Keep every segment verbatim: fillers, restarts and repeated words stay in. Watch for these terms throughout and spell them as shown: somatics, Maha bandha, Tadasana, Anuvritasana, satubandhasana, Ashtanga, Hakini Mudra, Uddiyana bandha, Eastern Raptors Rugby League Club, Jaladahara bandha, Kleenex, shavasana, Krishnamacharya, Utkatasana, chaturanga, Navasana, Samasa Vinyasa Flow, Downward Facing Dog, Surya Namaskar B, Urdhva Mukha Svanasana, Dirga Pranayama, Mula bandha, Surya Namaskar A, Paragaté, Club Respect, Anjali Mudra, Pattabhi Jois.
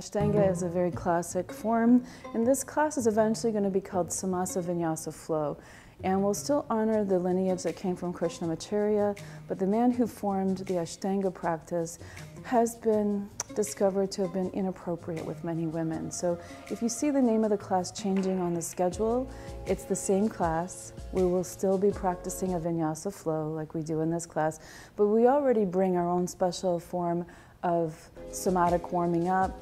Ashtanga is a very classic form, and this class is eventually going to be called Samasa Vinyasa Flow. And we'll still honor the lineage that came from Krishnamacharya, but the man who formed the Ashtanga practice has been discovered to have been inappropriate with many women. So if you see the name of the class changing on the schedule, it's the same class. We will still be practicing a vinyasa flow like we do in this class, but we already bring our own special form of somatic warming up,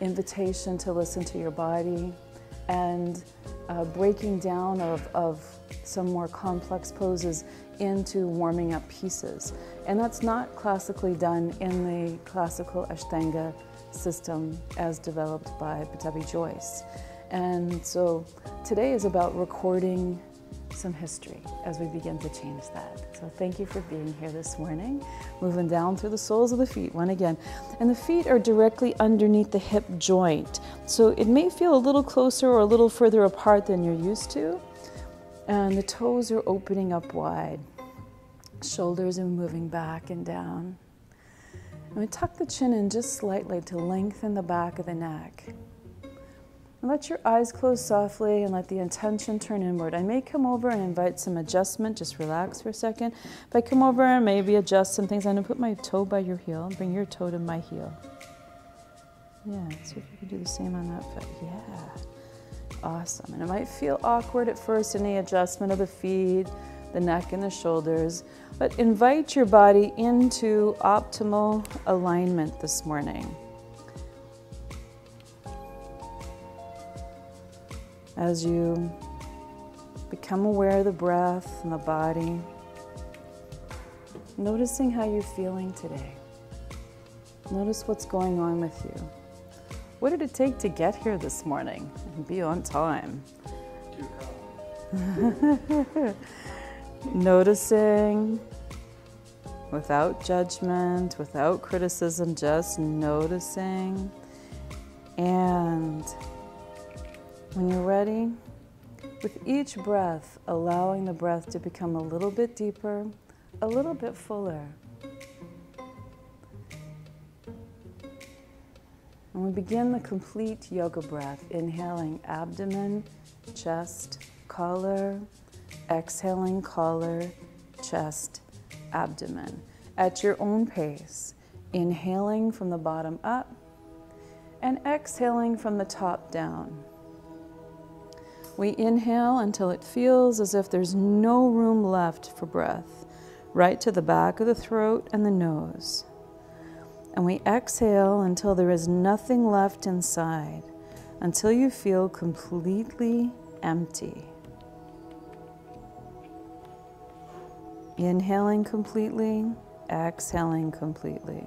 invitation to listen to your body, and uh, breaking down of, of some more complex poses into warming up pieces. And that's not classically done in the classical Ashtanga system as developed by Pattabhi Jois. And so today is about recording some history as we begin to change that. So thank you for being here this morning. Moving down through the soles of the feet, one again. And the feet are directly underneath the hip joint. So it may feel a little closer or a little further apart than you're used to. And the toes are opening up wide. Shoulders are moving back and down. And we tuck the chin in just slightly to lengthen the back of the neck. And let your eyes close softly and let the intention turn inward. I may come over and invite some adjustment. Just relax for a second. If I come over and maybe adjust some things, I'm going to put my toe by your heel and bring your toe to my heel. Yeah, see if you can do the same on that foot. Yeah, awesome. And it might feel awkward at first, any adjustment of the feet, the neck and the shoulders, but invite your body into optimal alignment this morning. As you become aware of the breath and the body, noticing how you're feeling today. Notice what's going on with you. What did it take to get here this morning and be on time? Noticing without judgment, without criticism, just noticing. And when you're ready, with each breath, allowing the breath to become a little bit deeper, a little bit fuller. And we begin the complete yoga breath, inhaling abdomen, chest, collar, exhaling collar, chest, abdomen. At your own pace, inhaling from the bottom up and exhaling from the top down. We inhale until it feels as if there's no room left for breath, right to the back of the throat and the nose. And we exhale until there is nothing left inside, until you feel completely empty. Inhaling completely, exhaling completely.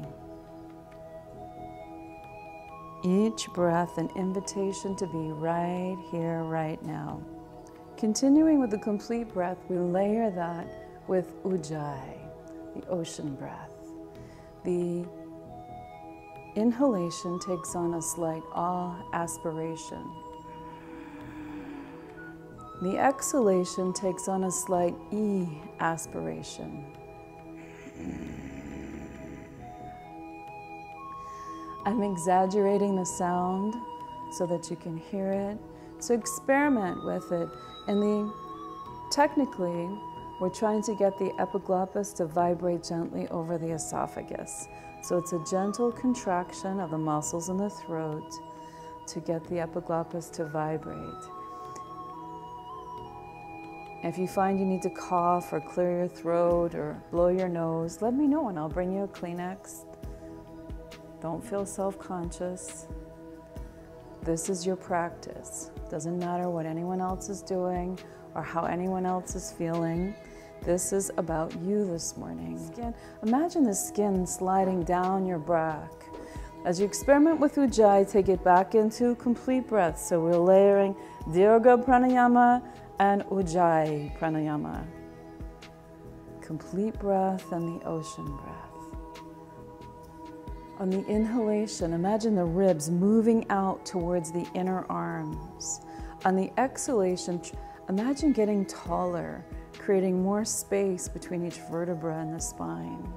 Each breath an invitation to be right here, right now. Continuing with the complete breath, we layer that with Ujjayi, the ocean breath. The inhalation takes on a slight ah aspiration. The exhalation takes on a slight e aspiration. I'm exaggerating the sound so that you can hear it. So experiment with it. And the, technically, we're trying to get the epiglottis to vibrate gently over the esophagus. So it's a gentle contraction of the muscles in the throat to get the epiglottis to vibrate. If you find you need to cough or clear your throat or blow your nose, let me know and I'll bring you a Kleenex. Don't feel self-conscious. This is your practice. Doesn't matter what anyone else is doing or how anyone else is feeling. This is about you this morning. Skin. Imagine the skin sliding down your back. As you experiment with Ujjayi, take it back into complete breath. So we're layering Dirga Pranayama and Ujjayi Pranayama. Complete breath and the ocean breath. On the inhalation, imagine the ribs moving out towards the inner arms. On the exhalation, imagine getting taller, creating more space between each vertebra in the spine.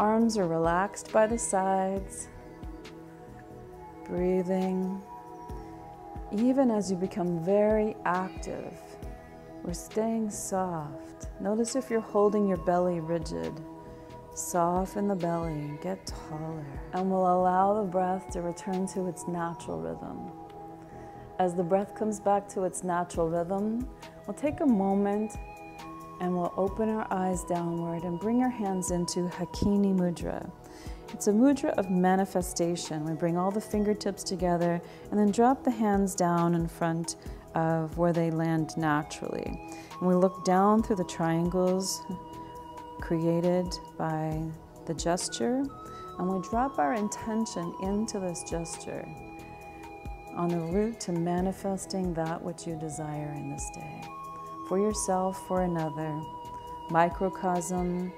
Arms are relaxed by the sides. breathing. Even as you become very active, we're staying soft. Notice if you're holding your belly rigid. Soften the belly, get taller. And we'll allow the breath to return to its natural rhythm. As the breath comes back to its natural rhythm, we'll take a moment and we'll open our eyes downward and bring our hands into Hakini Mudra. It's a mudra of manifestation. We bring all the fingertips together and then drop the hands down in front of where they land naturally. And we look down through the triangles created by the gesture, and we drop our intention into this gesture on the route to manifesting that which you desire in this day. For yourself, for another. Microcosm,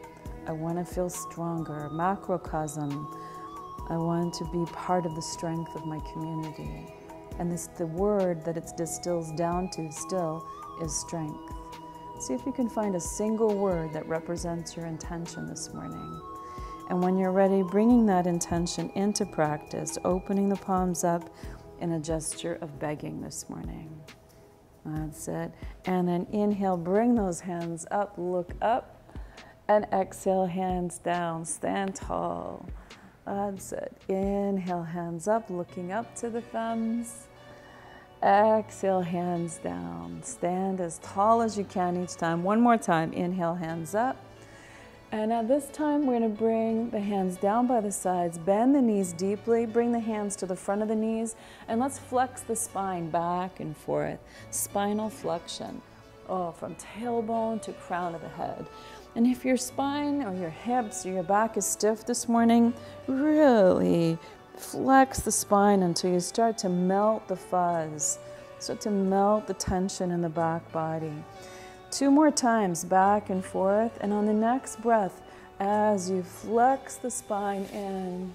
I want to feel stronger. Macrocosm, I want to be part of the strength of my community. And this, the word that it distills down to still is strength. See if you can find a single word that represents your intention this morning. And when you're ready, bringing that intention into practice, opening the palms up in a gesture of begging this morning. That's it. And then inhale, bring those hands up, look up. And exhale, hands down, stand tall. That's it. Inhale, hands up, looking up to the thumbs. Exhale, hands down. Stand as tall as you can each time. One more time. Inhale, hands up. And at this time, we're going to bring the hands down by the sides, bend the knees deeply, bring the hands to the front of the knees, and let's flex the spine back and forth. Spinal flexion. Oh, from tailbone to crown of the head. And if your spine or your hips or your back is stiff this morning, really flex the spine until you start to melt the fuzz. Start to melt the tension in the back body. Two more times, back and forth. And on the next breath, as you flex the spine in,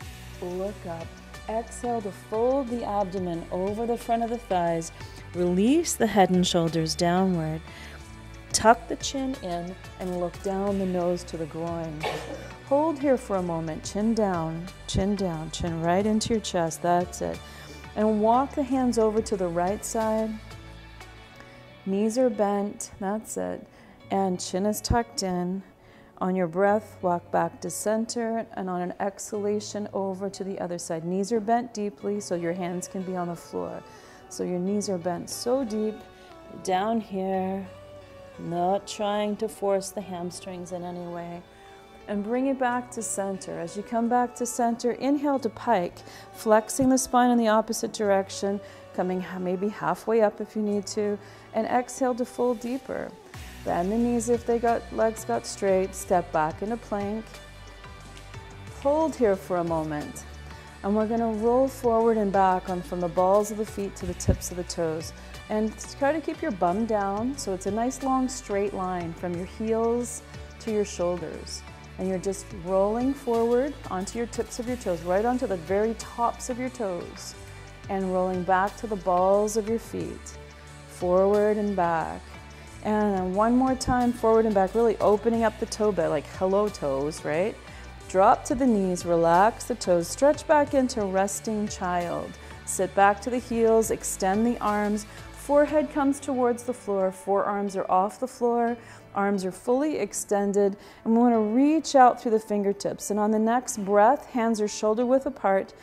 look up. Exhale to fold the abdomen over the front of the thighs. Release the head and shoulders downward. Tuck the chin in and look down the nose to the groin. Hold here for a moment, chin down, chin down, chin right into your chest, that's it. And walk the hands over to the right side. Knees are bent, that's it. And chin is tucked in. On your breath, walk back to center, and on an exhalation over to the other side. Knees are bent deeply so your hands can be on the floor. So your knees are bent so deep, down here. Not trying to force the hamstrings in any way. And bring it back to center. As you come back to center, inhale to pike, flexing the spine in the opposite direction, coming maybe halfway up if you need to, and exhale to fold deeper. Bend the knees if they got legs got straight, step back into plank. Hold here for a moment. And we're gonna roll forward and back on from the balls of the feet to the tips of the toes. And try to keep your bum down, so it's a nice long straight line from your heels to your shoulders. And you're just rolling forward onto your tips of your toes, right onto the very tops of your toes. And rolling back to the balls of your feet. Forward and back. And then one more time, forward and back, really opening up the toe bed, like hello toes, right? Drop to the knees, relax the toes, stretch back into resting child. Sit back to the heels, extend the arms. Forehead comes towards the floor, forearms are off the floor, arms are fully extended, and we want to reach out through the fingertips. And on the next breath, hands are shoulder width apart.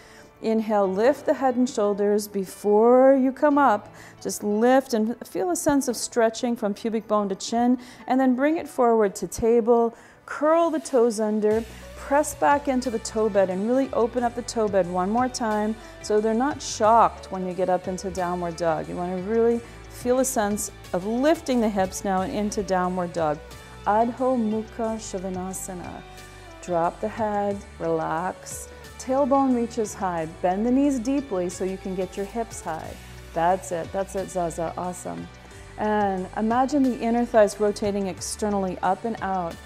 Inhale, lift the head and shoulders. Before you come up, just lift and feel a sense of stretching from pubic bone to chin, and then bring it forward to table, curl the toes under, press back into the toe bed and really open up the toe bed one more time so they're not shocked when you get up into downward dog. You want to really feel a sense of lifting the hips now and into downward dog. Adho Mukha Svanasana. Drop the head, relax. Tailbone reaches high. Bend the knees deeply so you can get your hips high. That's it. That's it, Zaza. Awesome. And imagine the inner thighs rotating externally up and out.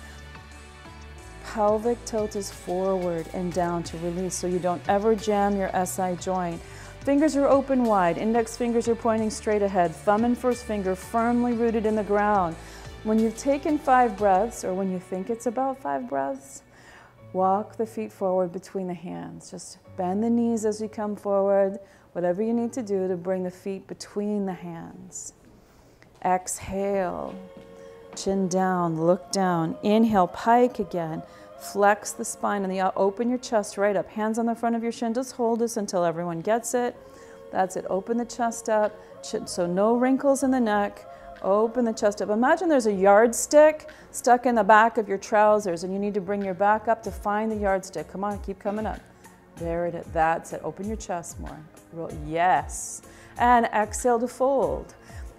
Pelvic tilt is forward and down to release so you don't ever jam your S I joint. Fingers are open wide, index fingers are pointing straight ahead, thumb and first finger firmly rooted in the ground. When you've taken five breaths, or when you think it's about five breaths, Walk the feet forward between the hands. Just bend the knees as you come forward, whatever you need to do to bring the feet between the hands. Exhale, chin down, look down. Inhale, pike again. Flex the spine and the, open your chest right up. Hands on the front of your shin. Just hold this until everyone gets it. That's it. Open the chest up. Chin, so no wrinkles in the neck. Open the chest up. Imagine there's a yardstick stuck in the back of your trousers and you need to bring your back up to find the yardstick. Come on, keep coming up. There it is. That's it. Open your chest more. Roll. Yes. And exhale to fold.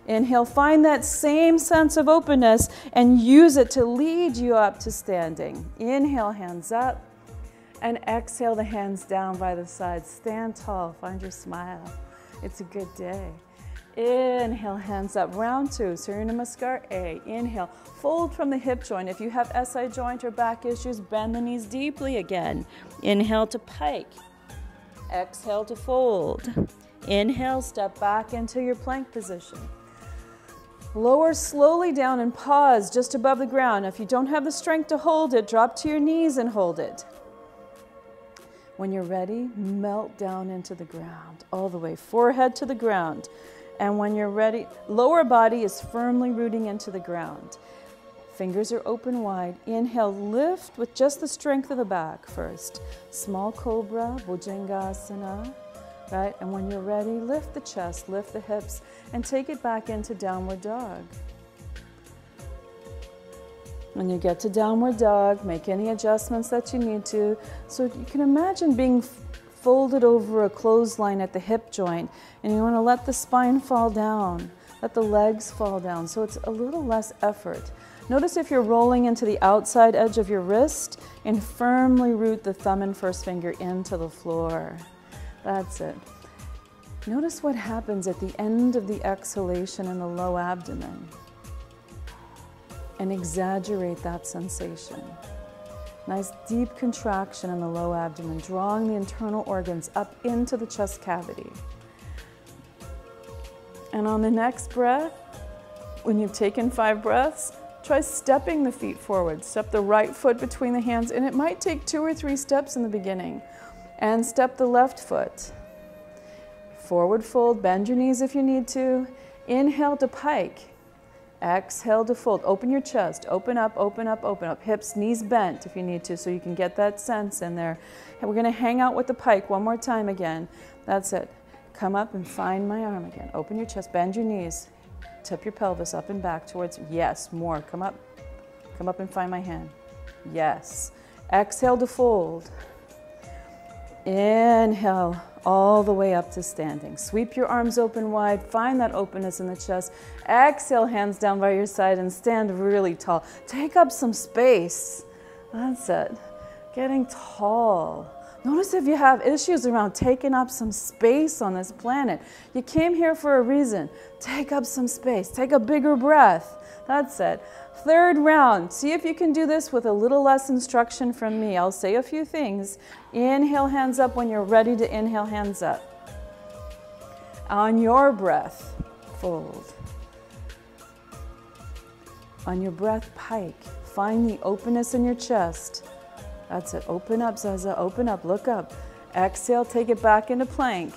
Inhale, find that same sense of openness and use it to lead you up to standing. Inhale, hands up. And exhale the hands down by the sides. Stand tall. Find your smile. It's a good day. Inhale, hands up, round two, Surya Namaskar A. Inhale, fold from the hip joint. If you have S I joint or back issues, bend the knees deeply again. Inhale to pike. Exhale to fold. Inhale, step back into your plank position. Lower slowly down and pause just above the ground. If you don't have the strength to hold it, drop to your knees and hold it. When you're ready, melt down into the ground, all the way, forehead to the ground. And when you're ready, lower body is firmly rooting into the ground. Fingers are open wide. Inhale, lift with just the strength of the back first. Small cobra, Bhujangasana, right? And when you're ready, lift the chest, lift the hips, and take it back into downward dog. When you get to downward dog, make any adjustments that you need to. So you can imagine being folded over a clothesline at the hip joint, and you want to let the spine fall down, let the legs fall down, so it's a little less effort. Notice if you're rolling into the outside edge of your wrist, and firmly root the thumb and first finger into the floor. That's it. Notice what happens at the end of the exhalation in the low abdomen, and exaggerate that sensation. Nice deep contraction in the low abdomen, drawing the internal organs up into the chest cavity. And on the next breath, when you've taken five breaths, try stepping the feet forward. Step the right foot between the hands, and it might take two or three steps in the beginning. And step the left foot. Forward fold, bend your knees if you need to. Inhale to pike. Exhale to fold. Open your chest. Open up, open up, open up. Hips, knees bent if you need to, so you can get that sense in there. And we're going to hang out with the pike one more time again. That's it. Come up and find my arm again. Open your chest. Bend your knees. Tip your pelvis up and back towards. Yes. More. Come up. Come up and find my hand. Yes. Exhale to fold. Inhale. All the way up to standing. Sweep your arms open wide, find that openness in the chest. Exhale, hands down by your side and stand really tall. Take up some space. That's it. Getting tall. Notice if you have issues around taking up some space on this planet. You came here for a reason. Take up some space. Take a bigger breath. That's it. Third round. See if you can do this with a little less instruction from me. I'll say a few things. Inhale, hands up. When you're ready to inhale, hands up. On your breath, fold. On your breath, pike. Find the openness in your chest. That's it. Open up, Zaza. Open up. Look up. Exhale. Take it back into plank.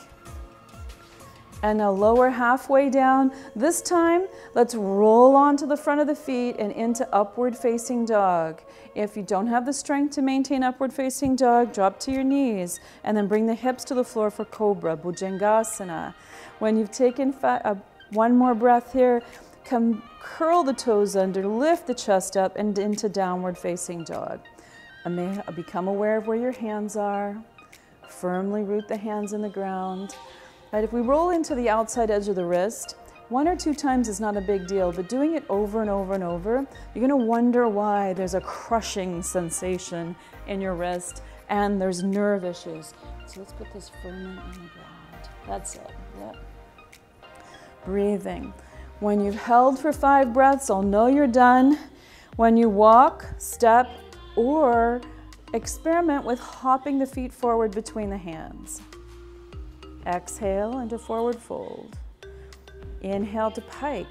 And now lower halfway down. This time, let's roll onto the front of the feet and into upward facing dog. If you don't have the strength to maintain upward facing dog, drop to your knees and then bring the hips to the floor for cobra, Bhujangasana. When you've taken five, uh, one more breath here, come curl the toes under, lift the chest up and into downward facing dog. Become aware of where your hands are. Firmly root the hands in the ground. Right, if we roll into the outside edge of the wrist, one or two times is not a big deal, but doing it over and over and over, you're going to wonder why there's a crushing sensation in your wrist and there's nerve issues. So let's put this firmly on the ground. That's it. Yep. Breathing. When you've held for five breaths, I'll know you're done. When you walk, step, or experiment with hopping the feet forward between the hands. Exhale into forward fold. Inhale to pike.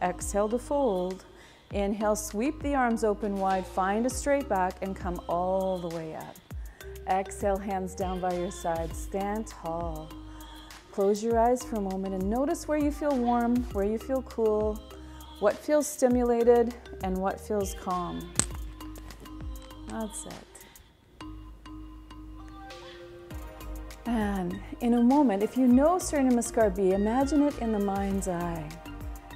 Exhale to fold. Inhale, sweep the arms open wide, find a straight back and come all the way up. Exhale, hands down by your side, stand tall. Close your eyes for a moment and notice where you feel warm, where you feel cool, what feels stimulated and what feels calm. That's it. And in a moment, if you know Surya Namaskar B, imagine it in the mind's eye.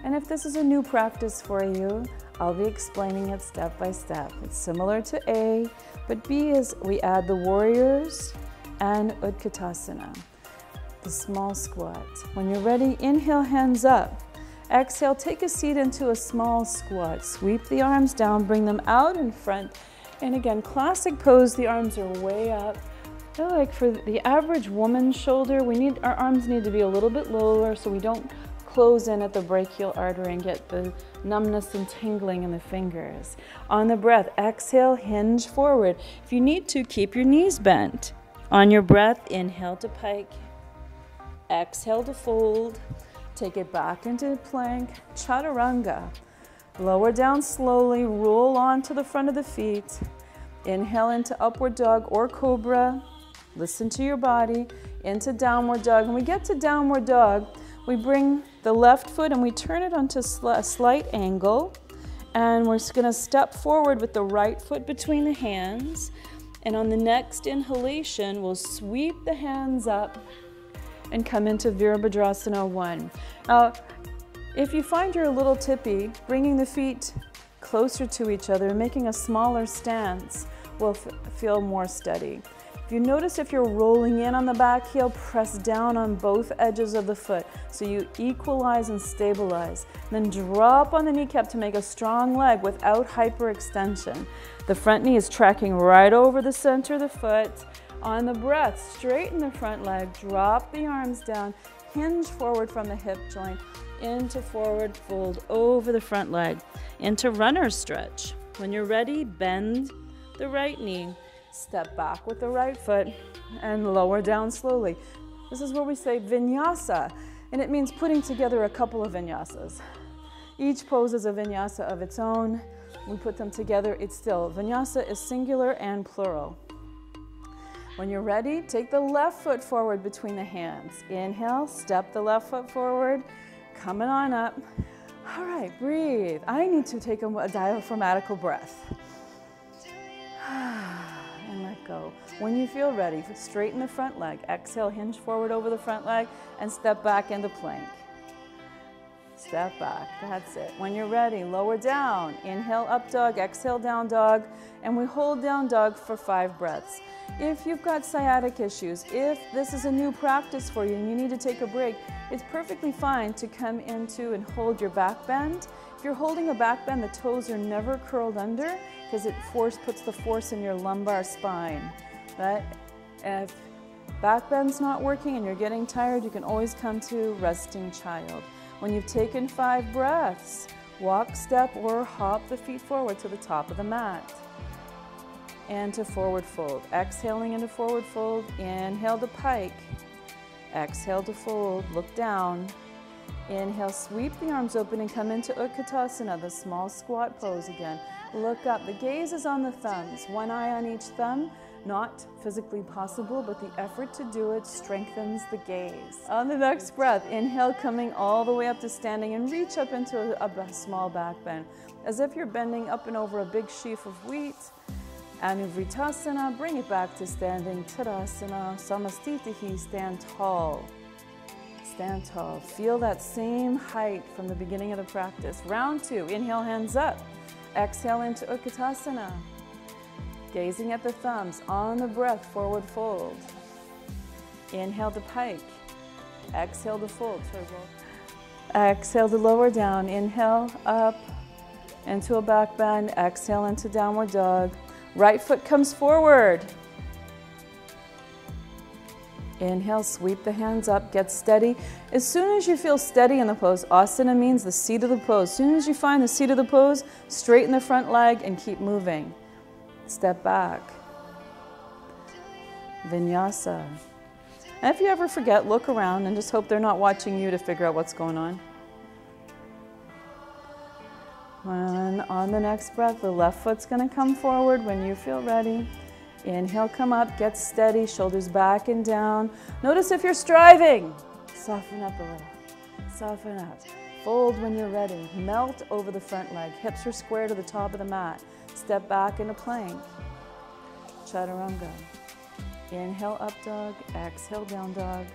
And if this is a new practice for you, I'll be explaining it step by step. It's similar to A, but B is we add the warriors and Utkatasana, the small squat. When you're ready, inhale, hands up. Exhale, take a seat into a small squat. Sweep the arms down, bring them out in front. And again, classic pose, the arms are way up. I feel like for the average woman's shoulder, we need, our arms need to be a little bit lower so we don't close in at the brachial artery and get the numbness and tingling in the fingers. On the breath, exhale, hinge forward. If you need to, keep your knees bent. On your breath, inhale to pike. Exhale to fold. Take it back into plank, chaturanga. Lower down slowly, roll onto the front of the feet. Inhale into upward dog or cobra. Listen to your body, into downward dog. When we get to downward dog, we bring the left foot and we turn it onto a slight angle. And we're gonna step forward with the right foot between the hands. And on the next inhalation, we'll sweep the hands up and come into Virabhadrasana one. Now, if you find you're a little tippy, bringing the feet closer to each other and making a smaller stance will feel more steady. If you notice if you're rolling in on the back heel, press down on both edges of the foot so you equalize and stabilize. Then drop on the kneecap to make a strong leg without hyperextension. The front knee is tracking right over the center of the foot. On the breath, straighten the front leg, drop the arms down, hinge forward from the hip joint, into forward fold over the front leg, into runner stretch. When you're ready, bend the right knee, step back with the right foot, and lower down slowly. This is where we say vinyasa, and it means putting together a couple of vinyasas. Each pose is a vinyasa of its own. We put them together, it's still, vinyasa is singular and plural. When you're ready, take the left foot forward between the hands. Inhale, step the left foot forward, coming on up. All right, breathe. I need to take a, a diaphormatical breath. And let go. When you feel ready, straighten the front leg. Exhale, hinge forward over the front leg and step back into plank. Step back, that's it. When you're ready, lower down. Inhale, up dog, exhale, down dog. And we hold down dog for five breaths. If you've got sciatic issues, if this is a new practice for you and you need to take a break, it's perfectly fine to come into and hold your back bend. If you're holding a back bend, the toes are never curled under because it force puts the force in your lumbar spine. But if back bend's not working and you're getting tired, you can always come to resting child. When you've taken five breaths, walk, step, or hop the feet forward to the top of the mat. And to forward fold. Exhaling into forward fold. Inhale to pike. Exhale to fold. Look down. Inhale, sweep the arms open and come into Utkatasana, the small squat pose again. Look up. The gaze is on the thumbs. One eye on each thumb. Not physically possible, but the effort to do it strengthens the gaze. On the next breath, inhale, coming all the way up to standing and reach up into a, a small back bend, as if you're bending up and over a big sheaf of wheat. Anuvritasana, bring it back to standing. Tadasana, Samastitihi, stand tall. Stand tall. Feel that same height from the beginning of the practice. Round two, inhale, hands up. Exhale into Utkatasana. Gazing at the thumbs, on the breath, forward fold. Inhale to pike. Exhale to fold, turbo. Exhale to lower down. Inhale, up, into a back bend. Exhale into downward dog. Right foot comes forward. Inhale, sweep the hands up, get steady. As soon as you feel steady in the pose, asana means the seat of the pose. As soon as you find the seat of the pose, straighten the front leg and keep moving. Step back. Vinyasa. And if you ever forget, look around and just hope they're not watching you to figure out what's going on. And on the next breath, the left foot's gonna come forward when you feel ready. Inhale, come up, get steady, shoulders back and down. Notice if you're striving. Soften up a little, soften up. Fold when you're ready, melt over the front leg. Hips are square to the top of the mat. Step back into plank. Chaturanga. Inhale, up dog, exhale, down dog.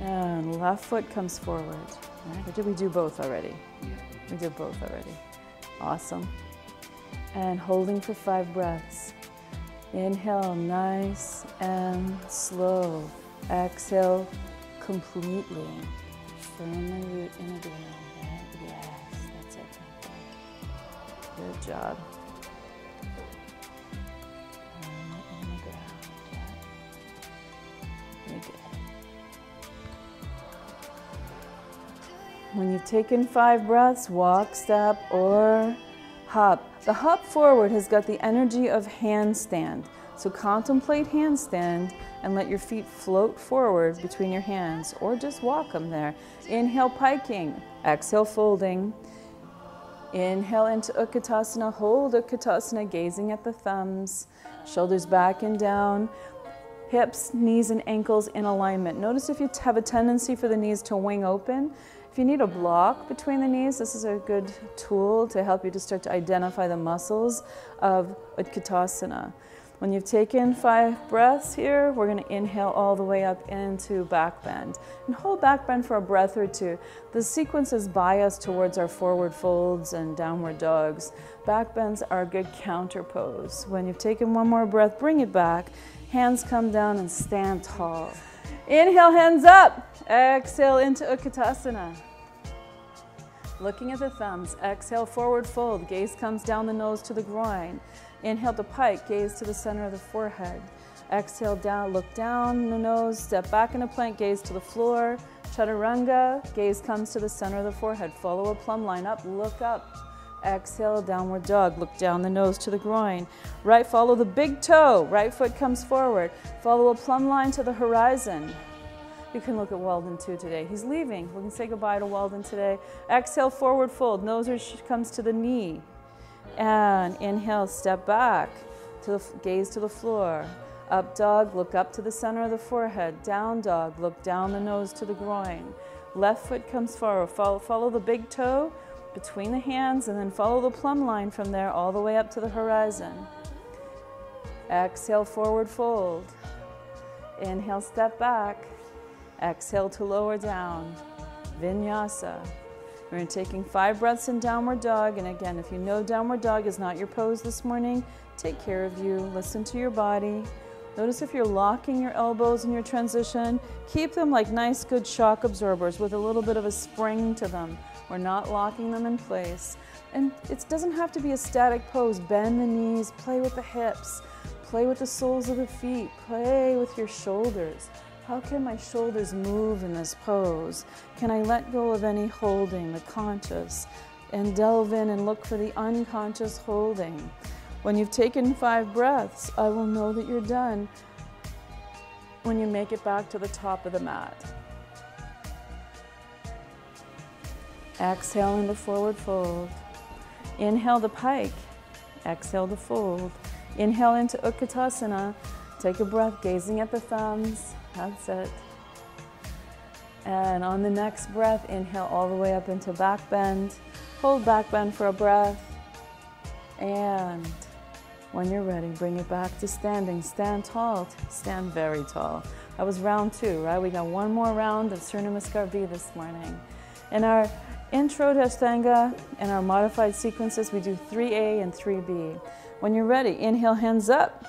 And left foot comes forward. Right. Or did we do both already? Yeah. We did both already. Awesome. And holding for five breaths. Inhale, nice and slow. Exhale, completely. Firmly root in the ground. Right? Yes, that's it. Good job. Firmly in the ground. Right? Very good. When you've taken five breaths, walk, step, or hop. The hop forward has got the energy of handstand. So contemplate handstand and let your feet float forward between your hands, or just walk them there. Inhale, piking. Exhale, folding. Inhale into Utkatasana. Hold Utkatasana, gazing at the thumbs. Shoulders back and down. Hips, knees, and ankles in alignment. Notice if you have a tendency for the knees to wing open. If you need a block between the knees, this is a good tool to help you to start to identify the muscles of Utkatasana. When you've taken five breaths here, we're going to inhale all the way up into back bend. And hold back bend for a breath or two. The sequence is biased towards our forward folds and downward dogs. Back bends are a good counter pose. When you've taken one more breath, bring it back. Hands come down and stand tall. Inhale, hands up. Exhale into Utkatasana. Looking at the thumbs. Exhale, forward fold. Gaze comes down the nose to the groin. Inhale to pike. Gaze to the center of the forehead. Exhale, down. Look down the nose. Step back into plank. Gaze to the floor. Chaturanga. Gaze comes to the center of the forehead. Follow a plumb line up. Look up. Exhale, downward dog. Look down the nose to the groin. Right, follow the big toe. Right foot comes forward. Follow a plumb line to the horizon. You can look at Weldon too today. He's leaving. We can say goodbye to Weldon today. Exhale, forward fold. Nose comes to the knee. And inhale, step back. To the, gaze to the floor. Up dog, look up to the center of the forehead. Down dog, look down the nose to the groin. Left foot comes forward. Follow, follow the big toe between the hands, and then follow the plumb line from there all the way up to the horizon. Exhale, forward fold. Inhale, step back. Exhale to lower down. Vinyasa. We're taking five breaths in downward dog, and again, if you know downward dog is not your pose this morning, take care of you, listen to your body. Notice if you're locking your elbows in your transition, keep them like nice good shock absorbers with a little bit of a spring to them. We're not locking them in place. And it doesn't have to be a static pose. Bend the knees, play with the hips, play with the soles of the feet, play with your shoulders. How can my shoulders move in this pose? Can I let go of any holding, the conscious, and delve in and look for the unconscious holding? When you've taken five breaths, I will know that you're done when you make it back to the top of the mat. Exhale into forward fold. Inhale to pike. Exhale to fold. Inhale into Utkatasana. Take a breath, gazing at the thumbs. That's it. And on the next breath, inhale all the way up into back bend. Hold back bend for a breath. And when you're ready, bring it back to standing. Stand tall. Stand very tall. That was round two, right? We got one more round of Surya Namaskar B this morning. In our intro to Ashtanga and our modified sequences, we do three A and three B. When you're ready, inhale, hands up.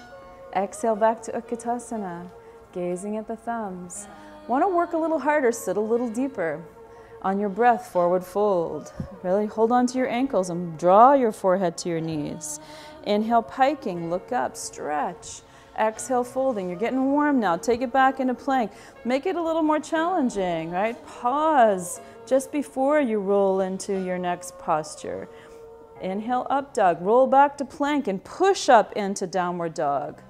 Exhale back to Utkatasana, gazing at the thumbs. Want to work a little harder, sit a little deeper. On your breath, forward fold. Really hold on to your ankles and draw your forehead to your knees. Inhale, piking, look up, stretch. Exhale, folding. You're getting warm now. Take it back into plank. Make it a little more challenging, right? Pause just before you roll into your next posture. Inhale, up dog. Roll back to plank and push up into downward dog.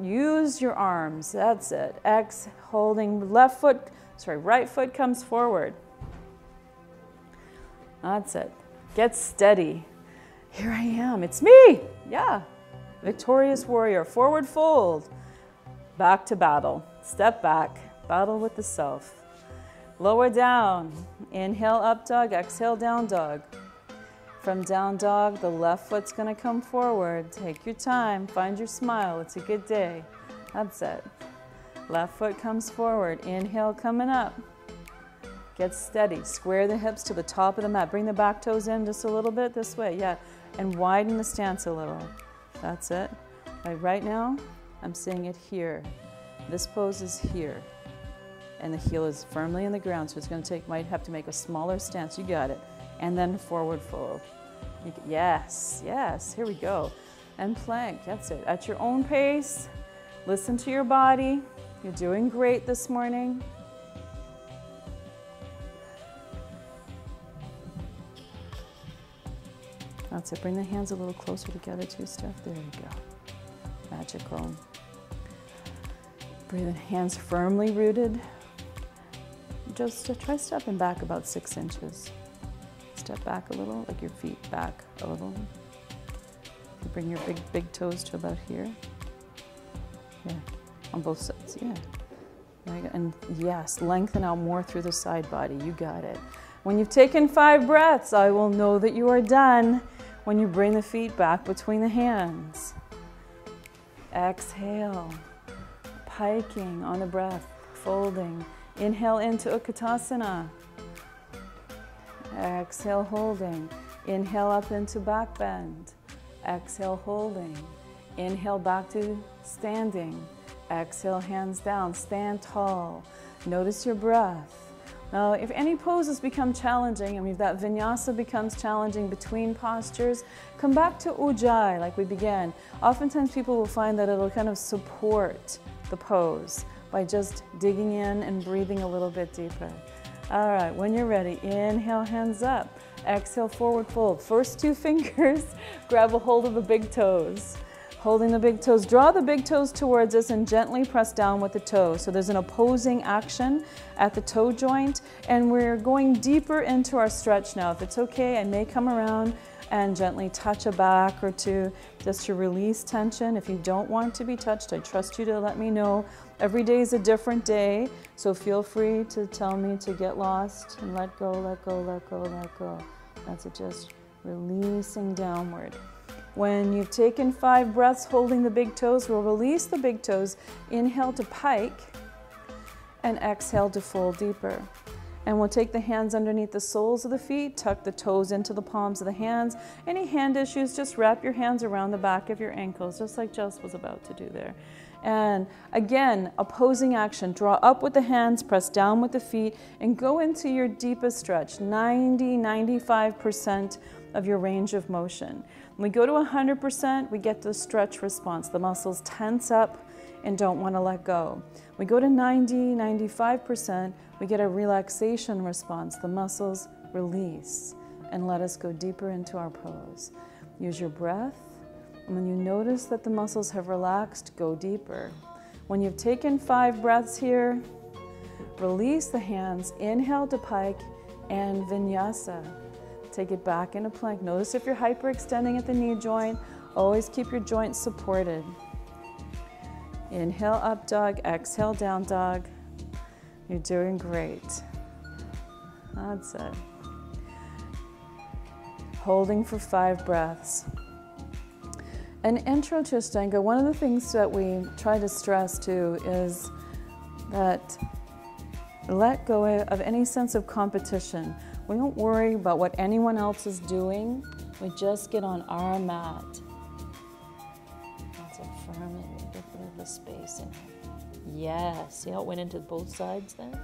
Use your arms. That's it. Exhale, holding left foot, sorry, right foot comes forward. That's it. Get steady. Here I am, it's me, yeah. Victorious warrior, forward fold. Back to battle, step back, battle with the self. Lower down, inhale up dog, exhale down dog. From down dog, the left foot's gonna come forward. Take your time, find your smile, it's a good day. That's it. Left foot comes forward, inhale coming up. Get steady, square the hips to the top of the mat. Bring the back toes in just a little bit this way, yeah. And widen the stance a little. That's it. Right now, I'm seeing it here. This pose is here. And the heel is firmly in the ground, so it's gonna take, might have to make a smaller stance, you got it. And then forward fold. Yes, yes, here we go. And plank, that's it. At your own pace, listen to your body. You're doing great this morning. That's it, bring the hands a little closer together too, Steph. There you go, magical. Breathe in, hands firmly rooted. Just try stepping back about six inches. Step back a little, like your feet back a little. Bring your big, big toes to about here. Yeah, on both sides, yeah. There you go. And yes, lengthen out more through the side body, you got it. When you've taken five breaths, I will know that you are done when you bring the feet back between the hands. Exhale. Hiking on the breath, folding. Inhale into Utkatasana. Exhale, holding. Inhale up into back bend. Exhale, holding. Inhale back to standing. Exhale, hands down. Stand tall. Notice your breath. Now, if any poses become challenging, I mean, if that vinyasa becomes challenging between postures, come back to Ujjayi like we began. Oftentimes people will find that it'll kind of support the pose by just digging in and breathing a little bit deeper. All right, when you're ready, inhale, hands up. Exhale, forward fold. First two fingers, grab a hold of the big toes. Holding the big toes, draw the big toes towards us and gently press down with the toes. So there's an opposing action at the toe joint, and we're going deeper into our stretch now. If it's okay, I may come around and gently touch a back or two just to release tension. If you don't want to be touched, I trust you to let me know. Every day is a different day, so feel free to tell me to get lost and let go, let go, let go, let go. That's it, just releasing downward. When you've taken five breaths holding the big toes, we'll release the big toes. Inhale to pike and exhale to fold deeper. And we'll take the hands underneath the soles of the feet, tuck the toes into the palms of the hands. Any hand issues, just wrap your hands around the back of your ankles, just like Jess was about to do there. And again, opposing action. Draw up with the hands, press down with the feet, and go into your deepest stretch, ninety, ninety-five percent of your range of motion. When we go to one hundred percent, we get the stretch response. The muscles tense up and don't want to let go. We go to ninety, ninety-five percent, we get a relaxation response. The muscles release and let us go deeper into our pose. Use your breath, and when you notice that the muscles have relaxed, go deeper. When you've taken five breaths here, release the hands, inhale to pike and vinyasa. Take it back into plank. Notice if you're hyperextending at the knee joint, always keep your joints supported. Inhale, up dog, exhale, down dog. You're doing great. That's it. Holding for five breaths. An intro to Ashtanga, one of the things that we try to stress too is that let go of any sense of competition. We don't worry about what anyone else is doing. We just get on our mat. That's it, firmly. The space in here. Yes, see how it went into both sides then?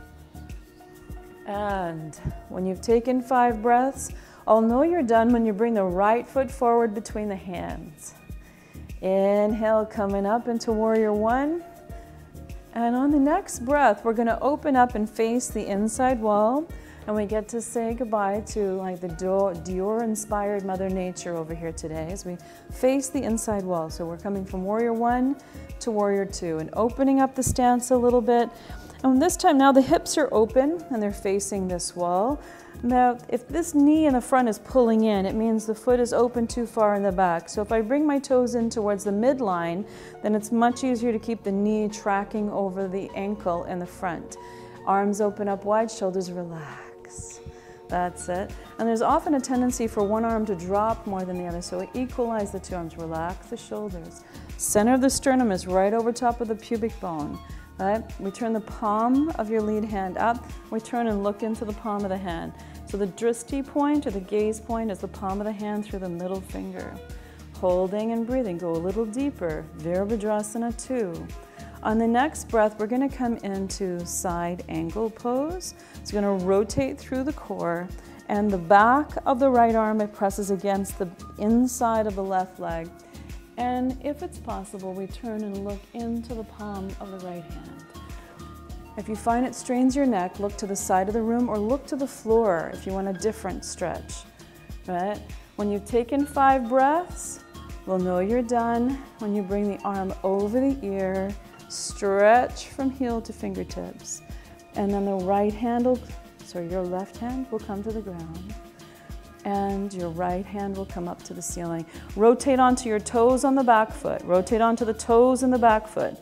And when you've taken five breaths, I'll know you're done when you bring the right foot forward between the hands. Inhale, coming up into warrior one. And on the next breath, we're gonna open up and face the inside wall, and we get to say goodbye to like the Dior-inspired Mother Nature over here today as we face the inside wall. So we're coming from warrior one to warrior two and opening up the stance a little bit. And this time now the hips are open and they're facing this wall. Now, if this knee in the front is pulling in, it means the foot is open too far in the back. So if I bring my toes in towards the midline, then it's much easier to keep the knee tracking over the ankle in the front. Arms open up wide, shoulders relax. That's it. And there's often a tendency for one arm to drop more than the other, so equalize the two arms, relax the shoulders. Center of the sternum is right over top of the pubic bone. Right? We turn the palm of your lead hand up, we turn and look into the palm of the hand. So the drishti point or the gaze point is the palm of the hand through the middle finger. Holding and breathing, go a little deeper, Virabhadrasana two. On the next breath, we're going to come into side angle pose. It's going to rotate through the core, and the back of the right arm, it presses against the inside of the left leg. And if it's possible, we turn and look into the palm of the right hand. If you find it strains your neck, look to the side of the room or look to the floor if you want a different stretch. Right? When you've taken five breaths, we'll know you're done. When you bring the arm over the ear, stretch from heel to fingertips. And then the right hand will, sorry, your left hand will come to the ground. And your right hand will come up to the ceiling. Rotate onto your toes on the back foot. Rotate onto the toes in the back foot.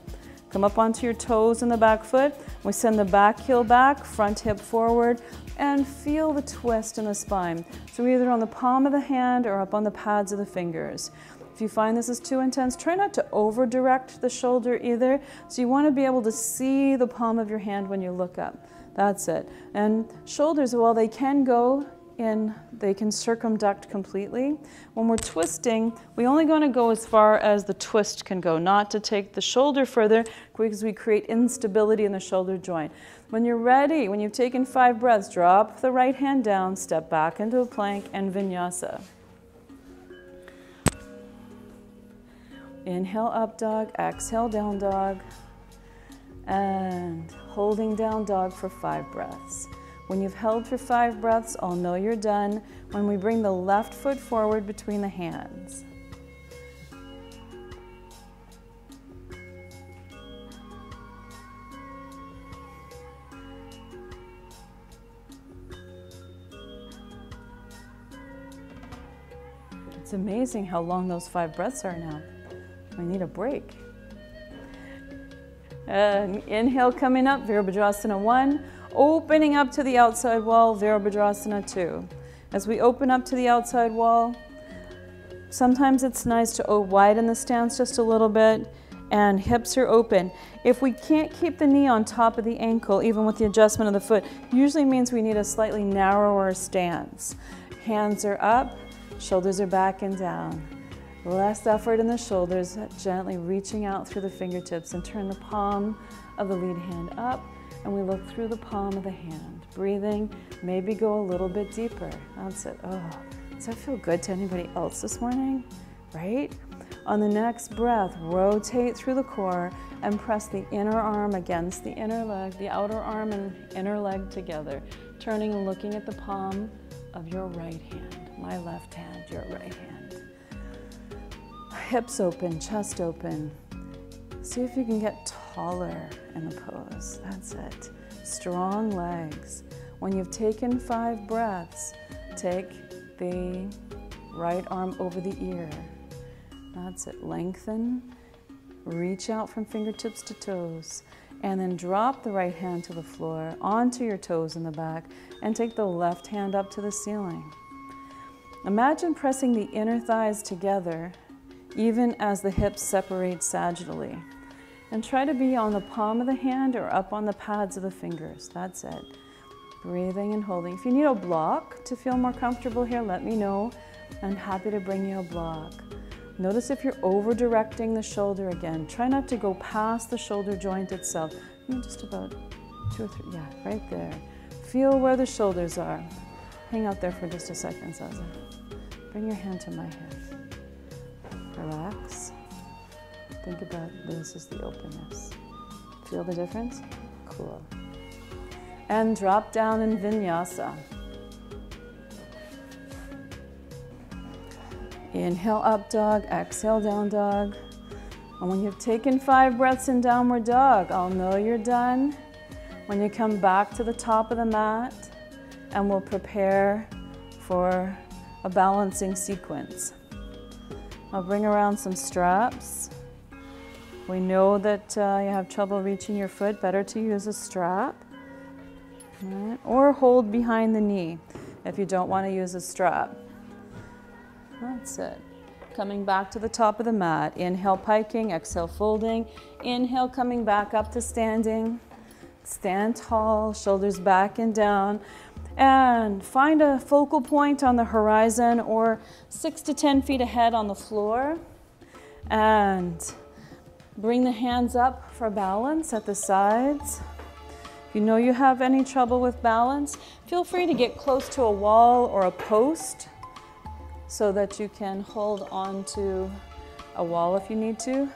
Come up onto your toes in the back foot. We send the back heel back, front hip forward, and feel the twist in the spine. So either on the palm of the hand or up on the pads of the fingers. If you find this is too intense, try not to over-direct the shoulder either. So you want to be able to see the palm of your hand when you look up. That's it. And shoulders, while they can go in, they can circumduct completely. When we're twisting, we only going to go as far as the twist can go, not to take the shoulder further because we create instability in the shoulder joint. When you're ready, when you've taken five breaths, drop the right hand down, step back into a plank and vinyasa. Inhale up dog, exhale down dog, and holding down dog for five breaths. When you've held for five breaths, I'll know you're done when we bring the left foot forward between the hands. It's amazing how long those five breaths are now. We need a break. And inhale coming up, Virabhadrasana one. Opening up to the outside wall, Virabhadrasana two. As we open up to the outside wall, sometimes it's nice to widen the stance just a little bit, and hips are open. If we can't keep the knee on top of the ankle, even with the adjustment of the foot, usually means we need a slightly narrower stance. Hands are up, shoulders are back and down. Less effort in the shoulders, gently reaching out through the fingertips, and turn the palm of the lead hand up, and we look through the palm of the hand. Breathing, maybe go a little bit deeper. That's it. Oh, does that feel good to anybody else this morning? Right? On the next breath, rotate through the core and press the inner arm against the inner leg, the outer arm and inner leg together, turning and looking at the palm of your right hand, my left hand, your right hand. Hips open, chest open. See if you can get taller in the pose. That's it. Strong legs. When you've taken five breaths, take the right arm over the ear. That's it. Lengthen. Reach out from fingertips to toes. And then drop the right hand to the floor, onto your toes in the back, and take the left hand up to the ceiling. Imagine pressing the inner thighs together, even as the hips separate sagittally. And try to be on the palm of the hand or up on the pads of the fingers. That's it. Breathing and holding. If you need a block to feel more comfortable here, let me know. I'm happy to bring you a block. Notice if you're over-directing the shoulder again. Try not to go past the shoulder joint itself. Just about two or three, yeah, right there. Feel where the shoulders are. Hang out there for just a second, Zaza. Bring your hand to my hip. Relax. Think about this as the openness. Feel the difference? Cool. And drop down in vinyasa. Inhale up dog, exhale down dog. And when you've taken five breaths in downward dog, I'll know you're done. When you come back to the top of the mat and we'll prepare for a balancing sequence. I'll bring around some straps. We know that uh, you have trouble reaching your foot, better to use a strap. Right. Or hold behind the knee if you don't want to use a strap. That's it. Coming back to the top of the mat. Inhale, piking. Exhale, folding. Inhale, coming back up to standing. Stand tall, shoulders back and down. And find a focal point on the horizon or six to ten feet ahead on the floor. And bring the hands up for balance at the sides. If you know you have any trouble with balance, feel free to get close to a wall or a post so that you can hold on to a wall if you need to.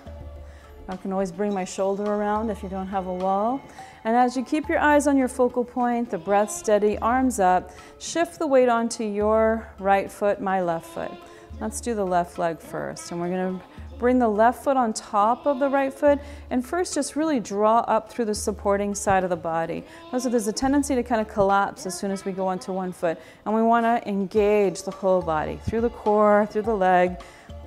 I can always bring my shoulder around if you don't have a wall. And as you keep your eyes on your focal point, the breath steady, arms up, shift the weight onto your right foot, my left foot. Let's do the left leg first. And we're gonna bring the left foot on top of the right foot. And first, just really draw up through the supporting side of the body. So there's a tendency to kind of collapse as soon as we go onto one foot. And we wanna engage the whole body, through the core, through the leg,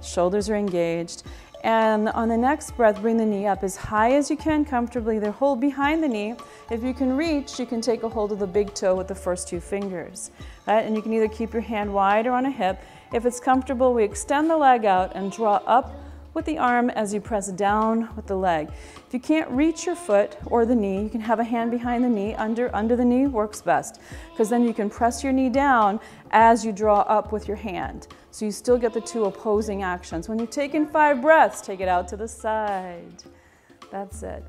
shoulders are engaged. And on the next breath, bring the knee up as high as you can comfortably. There, hold behind the knee. If you can reach, you can take a hold of the big toe with the first two fingers. Right? And you can either keep your hand wide or on a hip. If it's comfortable, we extend the leg out and draw up with the arm as you press down with the leg. If you can't reach your foot or the knee, you can have a hand behind the knee, under, under the knee works best, because then you can press your knee down as you draw up with your hand. So you still get the two opposing actions. When you've taken five breaths, take it out to the side. That's it.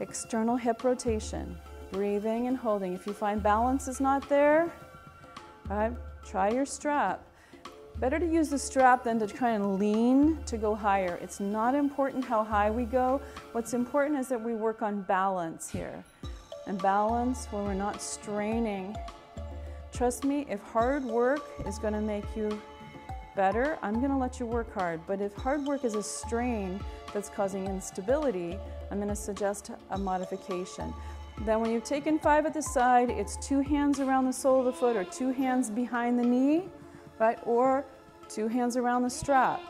External hip rotation, breathing and holding. If you find balance is not there, all right, try your strap. Better to use the strap than to try and lean to go higher. It's not important how high we go. What's important is that we work on balance here. And balance where we're not straining. Trust me, if hard work is gonna make you better, I'm gonna let you work hard. But if hard work is a strain that's causing instability, I'm gonna suggest a modification. Then when you've taken five at the side, it's two hands around the sole of the foot or two hands behind the knee. Right, or two hands around the strap.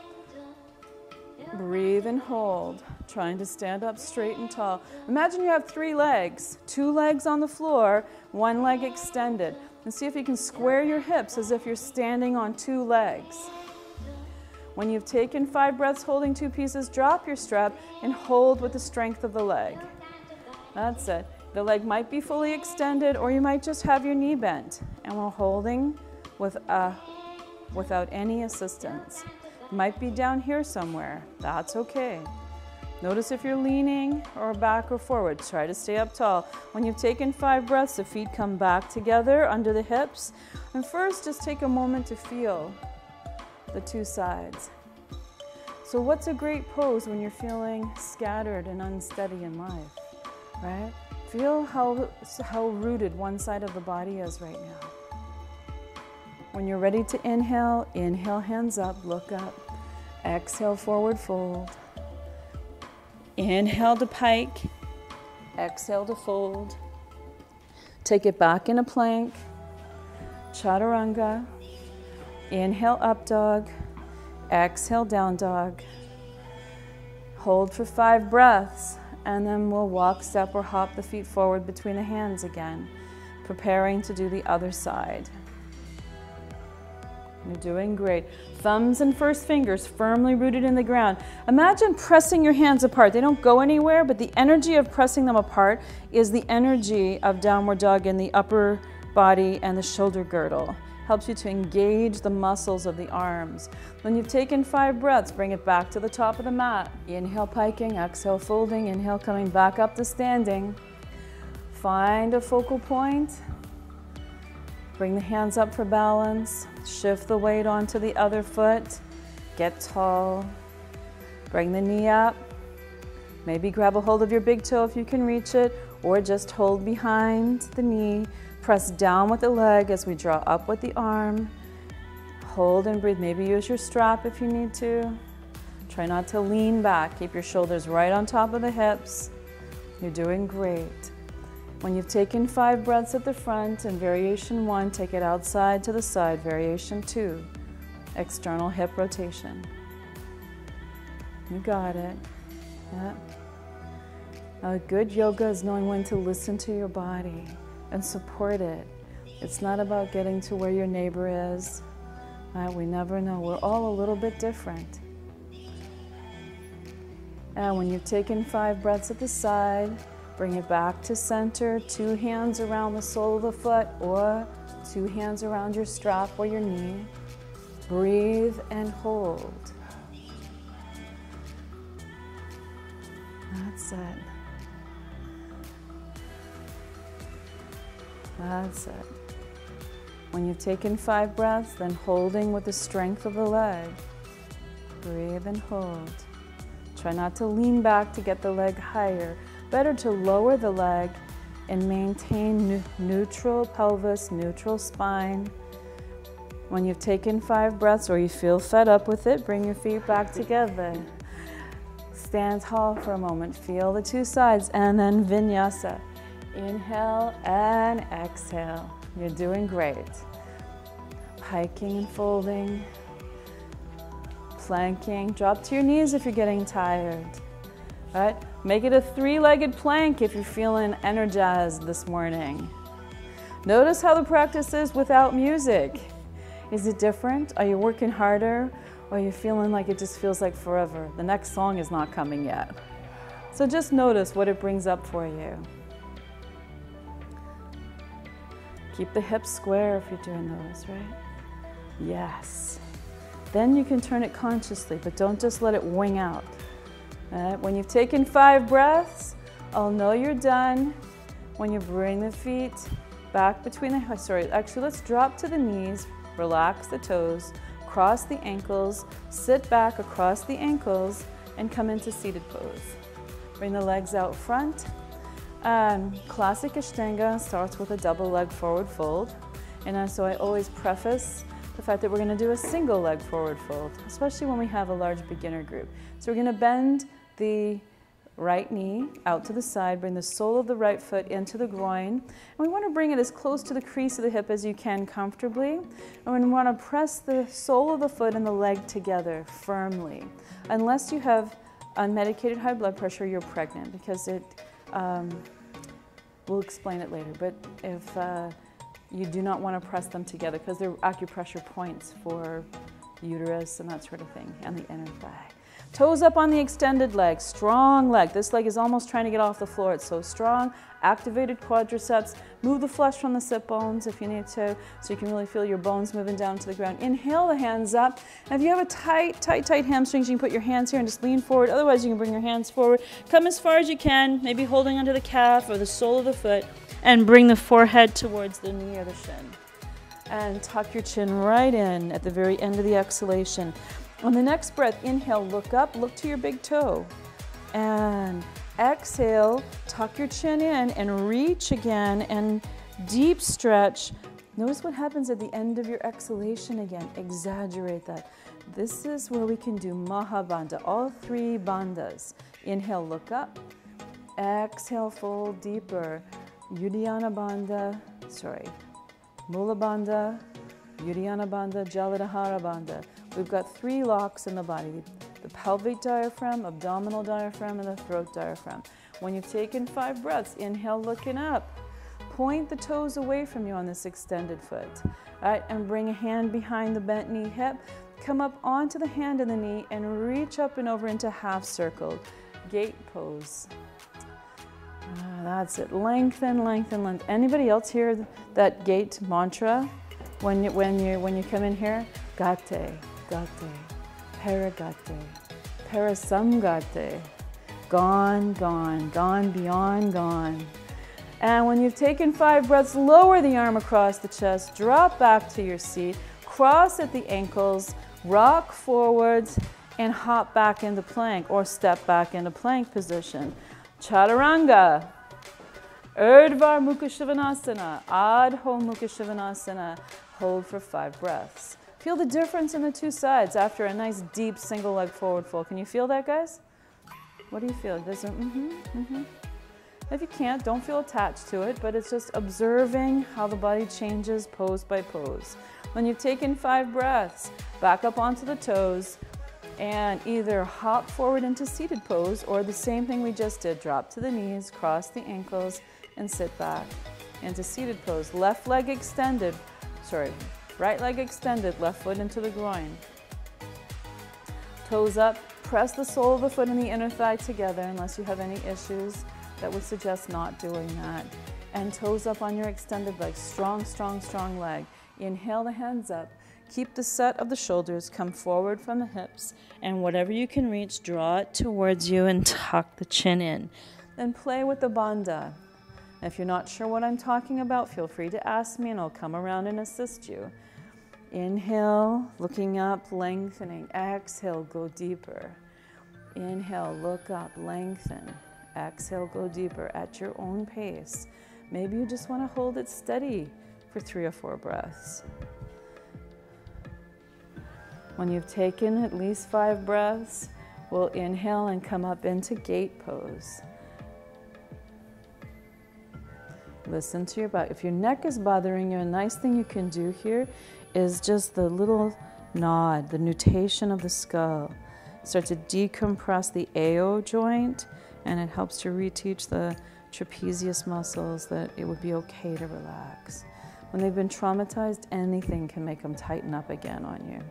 Breathe and hold, trying to stand up straight and tall. Imagine you have three legs, two legs on the floor, one leg extended. And see if you can square your hips as if you're standing on two legs. When you've taken five breaths holding two pieces, drop your strap and hold with the strength of the leg. That's it. The leg might be fully extended or you might just have your knee bent. And we're holding with a without any assistance. Might be down here somewhere, that's okay. Notice if you're leaning or back or forward, try to stay up tall. When you've taken five breaths, the feet come back together under the hips. And first, just take a moment to feel the two sides. So what's a great pose when you're feeling scattered and unsteady in life, right? Feel how, how rooted one side of the body is right now. When you're ready to inhale, inhale, hands up, look up. Exhale, forward fold. Inhale to pike. Exhale to fold. Take it back in a plank. Chaturanga. Inhale, up dog. Exhale, down dog. Hold for five breaths, and then we'll walk, step, or hop the feet forward between the hands again, preparing to do the other side. You're doing great. Thumbs and first fingers firmly rooted in the ground. Imagine pressing your hands apart. They don't go anywhere, but the energy of pressing them apart is the energy of downward dog in the upper body and the shoulder girdle. Helps you to engage the muscles of the arms. When you've taken five breaths, bring it back to the top of the mat. Inhale, piking, exhale, folding, inhale, coming back up to standing. Find a focal point. Bring the hands up for balance. Shift the weight onto the other foot. Get tall. Bring the knee up. Maybe grab a hold of your big toe if you can reach it, or just hold behind the knee. Press down with the leg as we draw up with the arm. Hold and breathe. Maybe use your strap if you need to. Try not to lean back. Keep your shoulders right on top of the hips. You're doing great. When you've taken five breaths at the front and variation one, take it outside to the side, variation two, external hip rotation. You got it. Yep. A good yoga is knowing when to listen to your body and support it. It's not about getting to where your neighbor is. Right? We never know. We're all a little bit different. And when you've taken five breaths at the side, bring it back to center, two hands around the sole of the foot or two hands around your strap or your knee. Breathe and hold. That's it. That's it. When you've taken five breaths, then holding with the strength of the leg. Breathe and hold. Try not to lean back to get the leg higher. Better to lower the leg and maintain ne- neutral pelvis, neutral spine. When you've taken five breaths or you feel fed up with it, bring your feet back together. Stand tall for a moment, feel the two sides, and then vinyasa. Inhale and exhale. You're doing great. Hiking and folding, planking. Drop to your knees if you're getting tired. All right? Make it a three-legged plank if you're feeling energized this morning. Notice how the practice is without music. Is it different? Are you working harder? Or are you feeling like it just feels like forever? The next song is not coming yet. So just notice what it brings up for you. Keep the hips square if you're doing those, right? Yes. Then you can turn it consciously, but don't just let it wing out. Right? When you've taken five breaths, I'll know you're done. When you bring the feet back between the, sorry, actually let's drop to the knees, relax the toes, cross the ankles, sit back across the ankles, and come into seated pose. Bring the legs out front. Um, classic Ashtanga starts with a double leg forward fold. And so I always preface the fact that we're gonna do a single leg forward fold, especially when we have a large beginner group. So we're gonna bend the right knee out to the side, bring the sole of the right foot into the groin. And we wanna bring it as close to the crease of the hip as you can comfortably. And we wanna press the sole of the foot and the leg together firmly. Unless you have unmedicated high blood pressure, you're pregnant, because it, Um, we'll explain it later, but if uh, you do not want to press them together because they're acupressure points for the uterus and that sort of thing, and the inner thigh. Toes up on the extended leg, strong leg. This leg is almost trying to get off the floor, it's so strong. Activated quadriceps, move the flesh from the sit bones if you need to, so you can really feel your bones moving down to the ground. Inhale the hands up. Now if you have a tight, tight, tight hamstrings, you can put your hands here and just lean forward. Otherwise, you can bring your hands forward. Come as far as you can, maybe holding onto the calf or the sole of the foot, and bring the forehead towards the knee or the shin. And tuck your chin right in at the very end of the exhalation. On the next breath, inhale, look up, look to your big toe. And exhale, tuck your chin in and reach again and deep stretch. Notice what happens at the end of your exhalation again. Exaggerate that. This is where we can do Maha bandha, all three bandhas. Inhale, look up. Exhale, fold deeper. Uddiyana bandha, sorry, Mula bandha, Uddiyana bandha, Jaladahara bandha. We've got three locks in the body, the pelvic diaphragm, abdominal diaphragm, and the throat diaphragm. When you've taken five breaths, inhale, looking up. Point the toes away from you on this extended foot. All right, and bring a hand behind the bent knee hip. Come up onto the hand and the knee and reach up and over into half circle. Gate pose. Ah, that's it. Lengthen, lengthen, lengthen. Anybody else hear that gate mantra when you, when you, when you come in here? Gate. Gate, Paragaté, Parasamgaté, gone, gone, gone, beyond, gone. And when you've taken five breaths, lower the arm across the chest, drop back to your seat, cross at the ankles, rock forwards, and hop back into plank or step back into plank position. Chaturanga, Urdhva Mukha Svanasana, Adho Mukha Svanasana, hold for five breaths. Feel the difference in the two sides after a nice deep single leg forward fold. Can you feel that, guys? What do you feel? Does it, mm-hmm, mm-hmm. If you can't, don't feel attached to it, but it's just observing how the body changes pose by pose. When you've taken five breaths, back up onto the toes and either hop forward into seated pose or the same thing we just did, drop to the knees, cross the ankles and sit back into seated pose. Left leg extended, sorry, right leg extended, left foot into the groin. Toes up, press the sole of the foot and the inner thigh together unless you have any issues that would suggest not doing that. And toes up on your extended leg, strong, strong, strong leg. Inhale the hands up, keep the set of the shoulders, come forward from the hips, and whatever you can reach, draw it towards you and tuck the chin in. Then play with the bandha. If you're not sure what I'm talking about, feel free to ask me and I'll come around and assist you. Inhale, looking up, lengthening. Exhale, go deeper. Inhale, look up, lengthen. Exhale, go deeper at your own pace. Maybe you just want to hold it steady for three or four breaths. When you've taken at least five breaths, we'll inhale and come up into gate pose. Listen to your back. If your neck is bothering you, a nice thing you can do here is just the little nod, the nutation of the skull. Start to decompress the A O joint, and it helps to reteach the trapezius muscles that it would be okay to relax. When they've been traumatized, anything can make them tighten up again on you.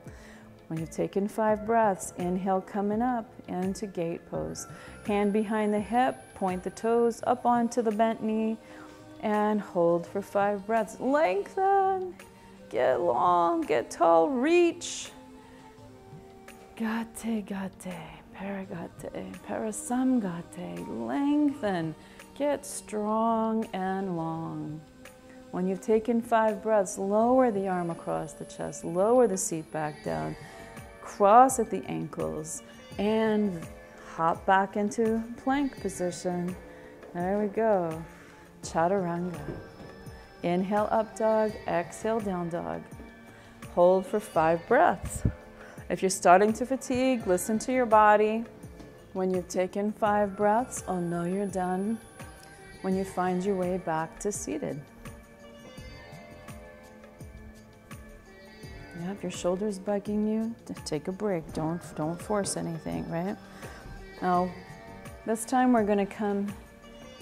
When you've taken five breaths, inhale coming up into gate pose. Hand behind the hip, point the toes up onto the bent knee, and hold for five breaths. Lengthen. Get long, get tall, reach. Gate, gate, paragaté, parasamgaté. Lengthen, get strong and long. When you've taken five breaths, lower the arm across the chest, lower the seat back down, cross at the ankles, and hop back into plank position. There we go, chaturanga. Inhale, up dog, exhale, down dog. Hold for five breaths. If you're starting to fatigue, listen to your body. When you've taken five breaths, oh no, you're done. When you find your way back to seated. Yeah, if your shoulder's bugging you, take a break. Don't, don't force anything, right? Now, this time we're gonna come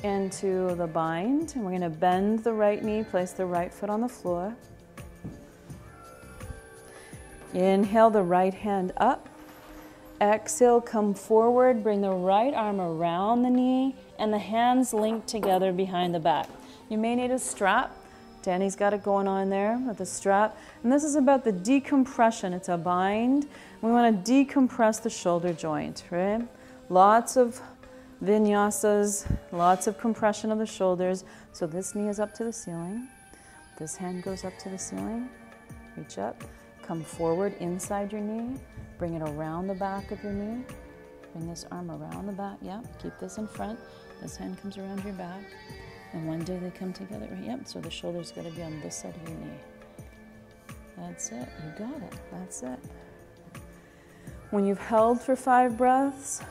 into the bind, and we're going to bend the right knee, place the right foot on the floor. Inhale the right hand up. Exhale, come forward, bring the right arm around the knee, and the hands linked together behind the back. You may need a strap. Danny's got it going on there with the strap. And this is about the decompression. It's a bind. We want to decompress the shoulder joint, right? Lots of vinyasas, lots of compression of the shoulders. So this knee is up to the ceiling. This hand goes up to the ceiling. Reach up, come forward inside your knee. Bring it around the back of your knee. Bring this arm around the back, yep. Keep this in front. This hand comes around your back. And one day they come together, yep. So the shoulder's gotta be on this side of your knee. That's it, you got it, that's it. When you've held for five breaths,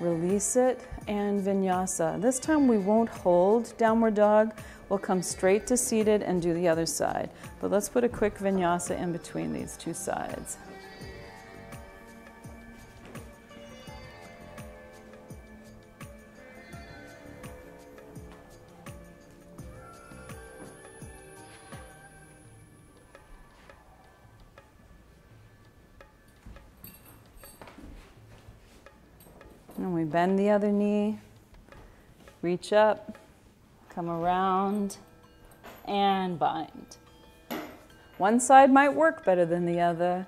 release it and vinyasa. This time we won't hold downward dog. We'll come straight to seated and do the other side. But let's put a quick vinyasa in between these two sides. And we bend the other knee, reach up, come around, and bind. One side might work better than the other,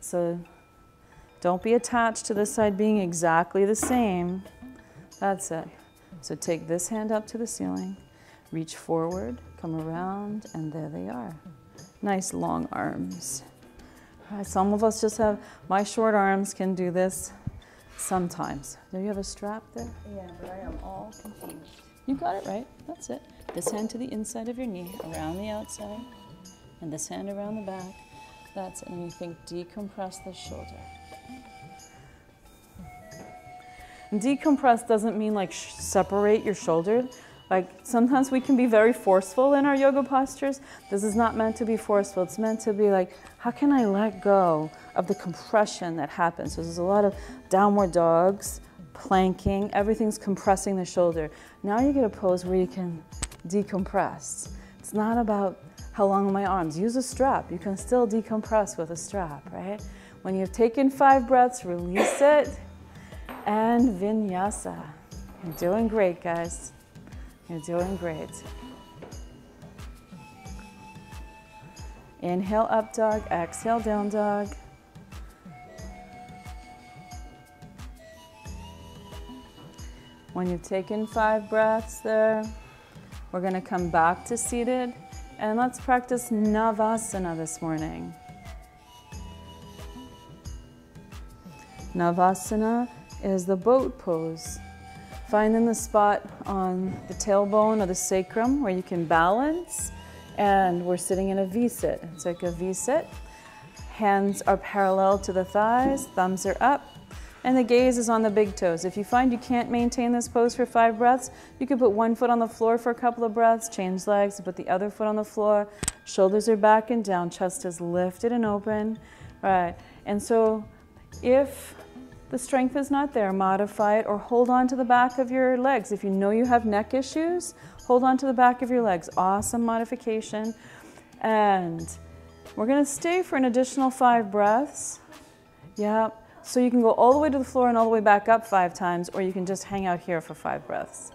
so don't be attached to this side being exactly the same. That's it. So take this hand up to the ceiling, reach forward, come around, and there they are. Nice long arms. All right, some of us just have, my short arms can do this. Sometimes. Do you have a strap there? Yeah, but I am all confused. You got it right. That's it. This hand to the inside of your knee, around the outside, and this hand around the back. That's it. And you think decompress the shoulder. Decompress doesn't mean like sh separate your shoulders. Like sometimes we can be very forceful in our yoga postures. This is not meant to be forceful. It's meant to be like, how can I let go of the compression that happens? So there's a lot of downward dogs, planking, everything's compressing the shoulder. Now you get a pose where you can decompress. It's not about how long are my arms. Use a strap. You can still decompress with a strap, right? When you've taken five breaths, release it. And vinyasa. You're doing great, guys. You're doing great. Inhale, up dog. Exhale, down dog. When you've taken five breaths there, we're going to come back to seated. And let's practice Navasana this morning. Navasana is the boat pose. Finding the spot on the tailbone or the sacrum where you can balance. And we're sitting in a V-sit. It's like a V-sit. Hands are parallel to the thighs, thumbs are up. And the gaze is on the big toes. If you find you can't maintain this pose for five breaths, you can put one foot on the floor for a couple of breaths, change legs, put the other foot on the floor. Shoulders are back and down, chest is lifted and open. Right, and so if the strength is not there, modify it or hold on to the back of your legs. If you know you have neck issues, hold on to the back of your legs. Awesome modification. And we're gonna stay for an additional five breaths. Yep, so you can go all the way to the floor and all the way back up five times, or you can just hang out here for five breaths.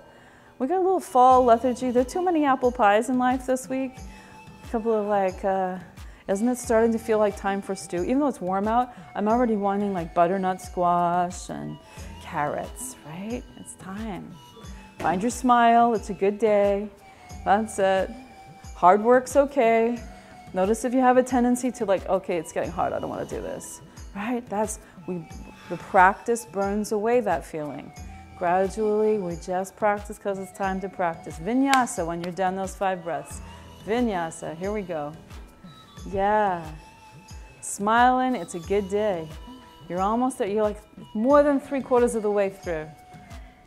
We got a little fall lethargy. There are too many apple pies in life this week. A couple of like, uh, Isn't it starting to feel like time for stew? Even though it's warm out, I'm already wanting like butternut squash and carrots, right? It's time. Find your smile, it's a good day. That's it. Hard work's okay. Notice if you have a tendency to like, okay, it's getting hard, I don't want to do this, right? That's, we, the practice burns away that feeling. Gradually, we just practice because it's time to practice. Vinyasa, when you're done those five breaths. Vinyasa, here we go. Yeah, smiling, it's a good day. You're almost there, you're like more than three quarters of the way through.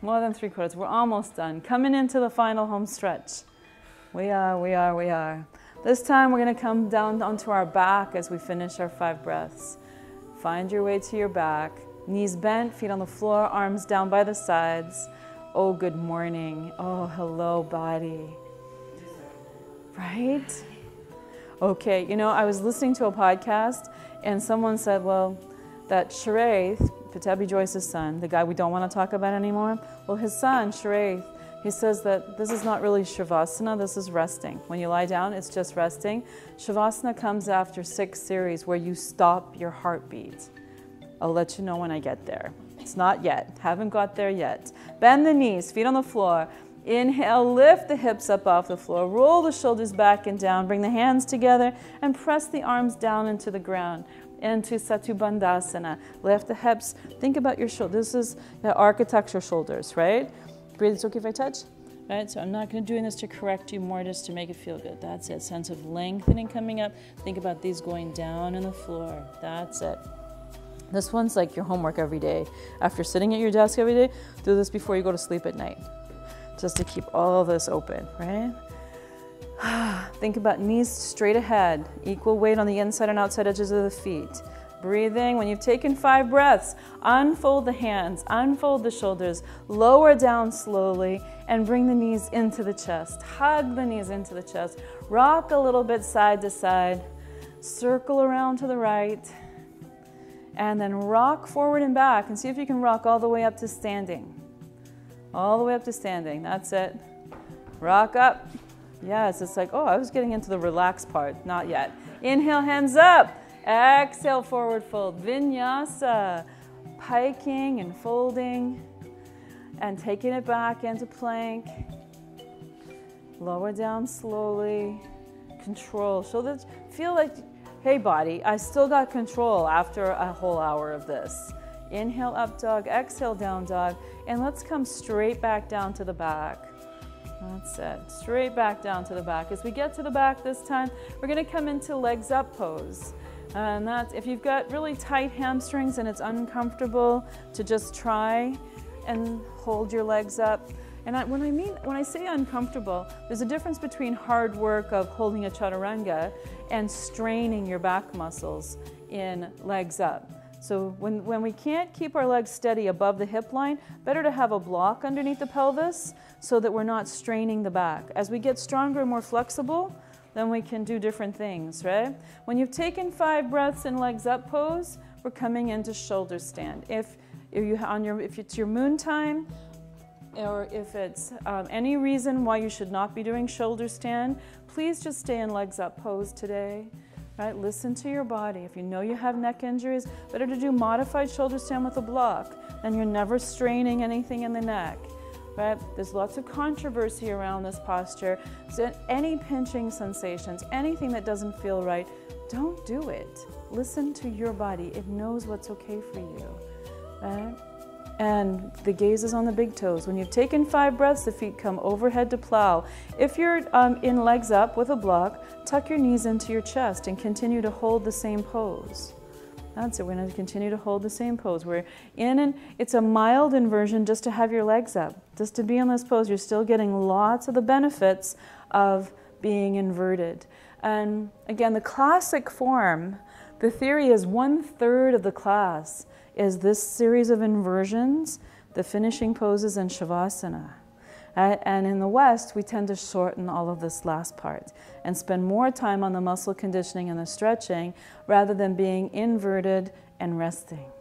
More than three quarters, we're almost done. Coming into the final home stretch. We are, we are, we are. This time we're gonna come down onto our back as we finish our five breaths. Find your way to your back. Knees bent, feet on the floor, arms down by the sides. Oh, good morning. Oh, hello, body. Right? Okay, you know, I was listening to a podcast and someone said, well, that Sharath, Pattabhi Jois's son, the guy we don't want to talk about anymore, well, his son, Sharath, he says that this is not really shavasana, this is resting. When you lie down, it's just resting. Shavasana comes after six series where you stop your heartbeat. I'll let you know when I get there. It's not yet, haven't got there yet. Bend the knees, feet on the floor. Inhale, lift the hips up off the floor, roll the shoulders back and down, bring the hands together and press the arms down into the ground, into satubandhasana. Lift the hips, think about your shoulders. This is the architecture shoulders, right? Breathe, it's okay if I touch? Right, so I'm not gonna do this to correct you, more just to make it feel good. That's it, sense of lengthening coming up. Think about these going down on the floor, that's it. This one's like your homework every day. After sitting at your desk every day, do this before you go to sleep at night. Just to keep all of this open, right? Think about knees straight ahead, equal weight on the inside and outside edges of the feet. Breathing, when you've taken five breaths, unfold the hands, unfold the shoulders, lower down slowly, and bring the knees into the chest. Hug the knees into the chest. Rock a little bit side to side. Circle around to the right. And then rock forward and back, and see if you can rock all the way up to standing. All the way up to standing, that's it. Rock up. Yes, it's like, oh, I was getting into the relaxed part, not yet. Inhale, hands up. Exhale, forward fold. Vinyasa, piking and folding and taking it back into plank. Lower down slowly, control. Shoulders, feel like, hey body, I still got control after a whole hour of this. Inhale, up dog, exhale, down dog, and let's come straight back down to the back. That's it, straight back down to the back. As we get to the back this time, we're gonna come into legs up pose. And that's, if you've got really tight hamstrings and it's uncomfortable to just try and hold your legs up. And I, when I mean, when I say uncomfortable, there's a difference between hard work of holding a chaturanga and straining your back muscles in legs up. So when, when we can't keep our legs steady above the hip line, better to have a block underneath the pelvis so that we're not straining the back. As we get stronger and more flexible, then we can do different things, right? When you've taken five breaths in legs up pose, we're coming into shoulder stand. If, if, you, on your, if it's your moon time, or if it's um, any reason why you should not be doing shoulder stand, please just stay in legs up pose today. Right? Listen to your body. If you know you have neck injuries, better to do modified shoulder stand with a block. Then you're never straining anything in the neck. Right? There's lots of controversy around this posture. So any pinching sensations, anything that doesn't feel right, don't do it. Listen to your body. It knows what's okay for you. Right? And the gaze is on the big toes. When you've taken five breaths, the feet come overhead to plow. If you're um, in legs up with a block, tuck your knees into your chest and continue to hold the same pose. That's it, we're gonna continue to hold the same pose. We're in, and it's a mild inversion just to have your legs up. Just to be in this pose, you're still getting lots of the benefits of being inverted. And again, the classic form, the theory is one third of the class is this series of inversions, the finishing poses, and shavasana. Uh, and in the West, we tend to shorten all of this last part and spend more time on the muscle conditioning and the stretching rather than being inverted and resting.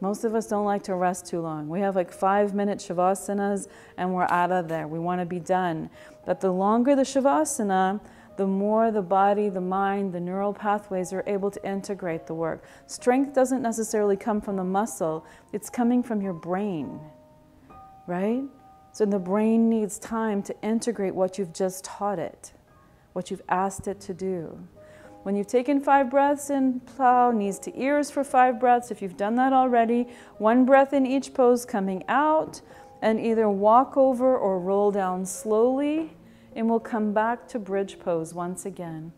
Most of us don't like to rest too long. We have like five-minute shavasanas and we're out of there. We want to be done. But the longer the shavasana, the more the body, the mind, the neural pathways are able to integrate the work. Strength doesn't necessarily come from the muscle, it's coming from your brain, right? So the brain needs time to integrate what you've just taught it, what you've asked it to do. When you've taken five breaths in plow, knees to ears for five breaths, if you've done that already, one breath in each pose coming out, and either walk over or roll down slowly, and we'll come back to bridge pose once again.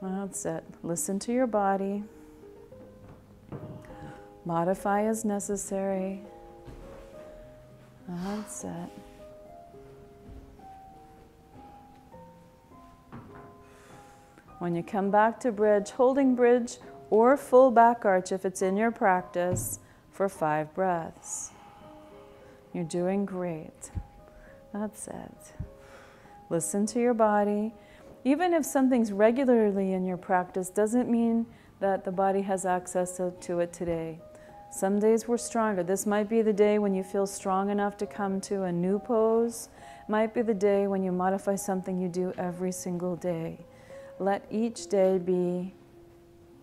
That's it. Listen to your body. Modify as necessary. That's it. When you come back to bridge, holding bridge or full back arch if it's in your practice for five breaths. You're doing great. That's it. Listen to your body. Even if something's regularly in your practice, doesn't mean that the body has access to it today. Some days we're stronger. This might be the day when you feel strong enough to come to a new pose. Might be the day when you modify something you do every single day. Let each day be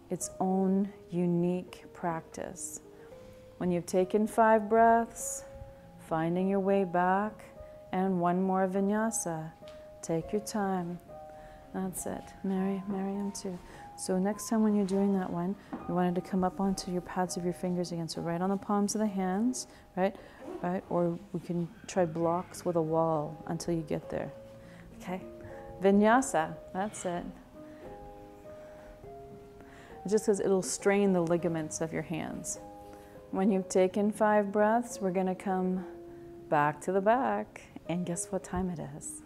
its own unique practice. When you've taken five breaths, finding your way back, and one more vinyasa. Take your time. That's it. Mary, Mariam too. So next time when you're doing that one, you wanted to come up onto your pads of your fingers again. So right on the palms of the hands, right? Right? Or we can try blocks with a wall until you get there. Okay? Vinyasa. That's it. Just because it'll strain the ligaments of your hands. When you've taken five breaths, we're going to come back to the back. And guess what time it is?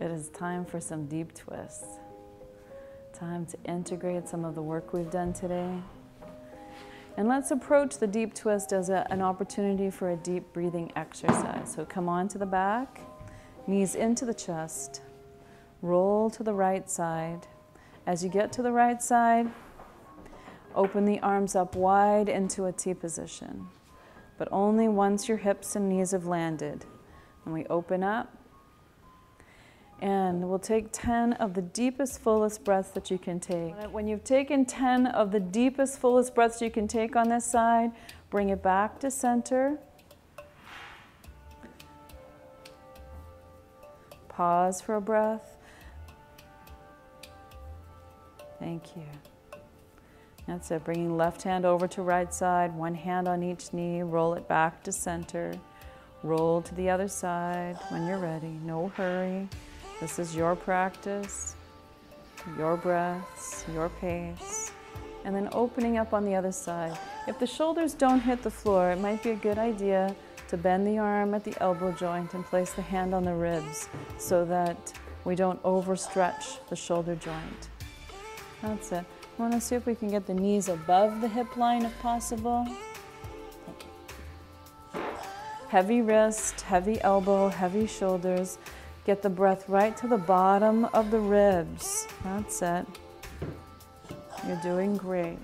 It is time for some deep twists. Time to integrate some of the work we've done today. And let's approach the deep twist as a, an opportunity for a deep breathing exercise. So come on to the back, knees into the chest, roll to the right side. As you get to the right side, open the arms up wide into a T position, but only once your hips and knees have landed. And we open up. And we'll take ten of the deepest, fullest breaths that you can take. When you've taken ten of the deepest, fullest breaths you can take on this side, bring it back to center. Pause for a breath. Thank you. That's it, bringing left hand over to right side, one hand on each knee, roll it back to center. Roll to the other side when you're ready. No hurry. This is your practice, your breaths, your pace. And then opening up on the other side. If the shoulders don't hit the floor, it might be a good idea to bend the arm at the elbow joint and place the hand on the ribs so that we don't overstretch the shoulder joint. That's it. I want to see if we can get the knees above the hip line if possible. Thank you. Heavy wrist, heavy elbow, heavy shoulders. Get the breath right to the bottom of the ribs. That's it. You're doing great.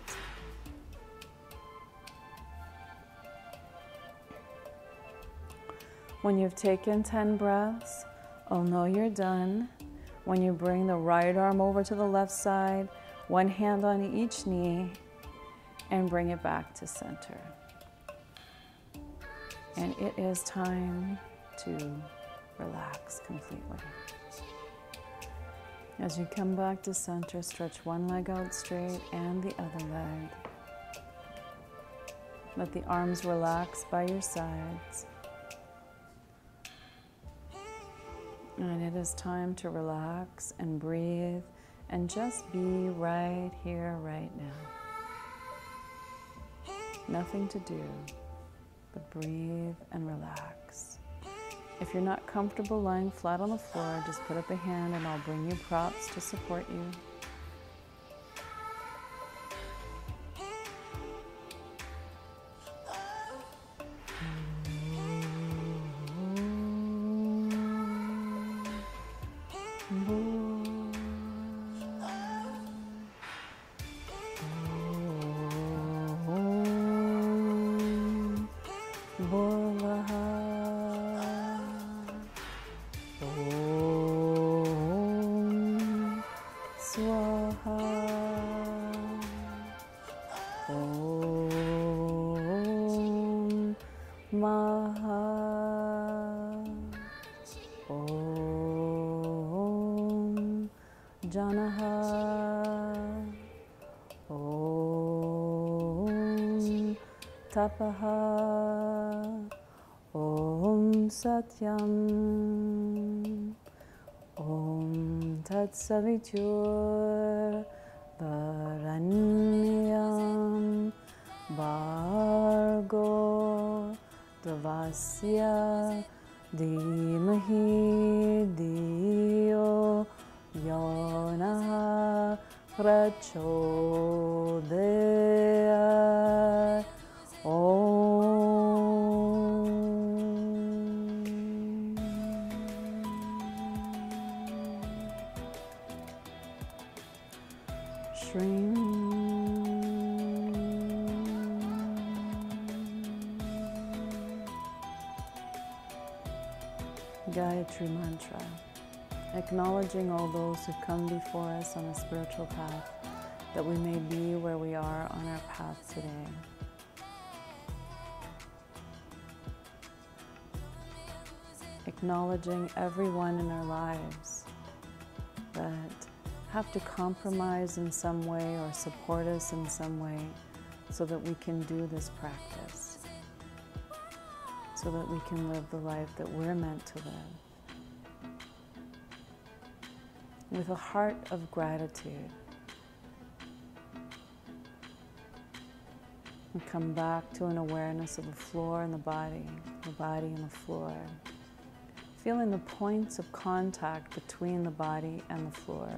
When you've taken ten breaths, I'll know you're done. When you bring the right arm over to the left side, one hand on each knee, and bring it back to center. And it is time to relax completely. As you come back to center, stretch one leg out straight and the other leg. Let the arms relax by your sides. And it is time to relax and breathe and just be right here, right now. Nothing to do but breathe and relax. If you're not comfortable lying flat on the floor, just put up a hand and I'll bring you props to support you. Tapaha Om Satyam Om Tat Savitur Baranyam Bargo Devasya Dhimahi Dhiyo Yonaha Prachodaya Om. Shrim. Gayatri Mantra, acknowledging all those who've come before us on the spiritual path, that we may be where we are on our path today. Acknowledging everyone in our lives that have to compromise in some way or support us in some way so that we can do this practice, so that we can live the life that we're meant to live. With a heart of gratitude, we come back to an awareness of the floor and the body, the body and the floor. Feeling the points of contact between the body and the floor.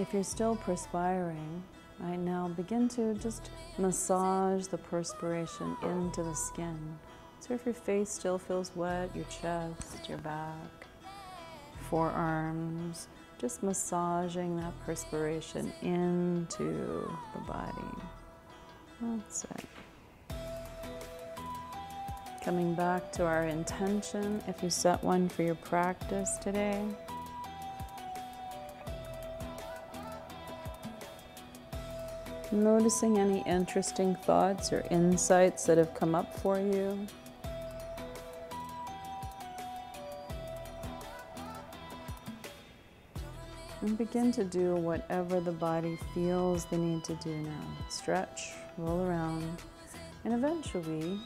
If you're still perspiring right now, begin to just massage the perspiration into the skin. So if your face still feels wet, your chest, your back, forearms, just massaging that perspiration into the body. That's it. Coming back to our intention, if you set one for your practice today. Noticing any interesting thoughts or insights that have come up for you. And begin to do whatever the body feels the need to do now. Stretch, roll around, and eventually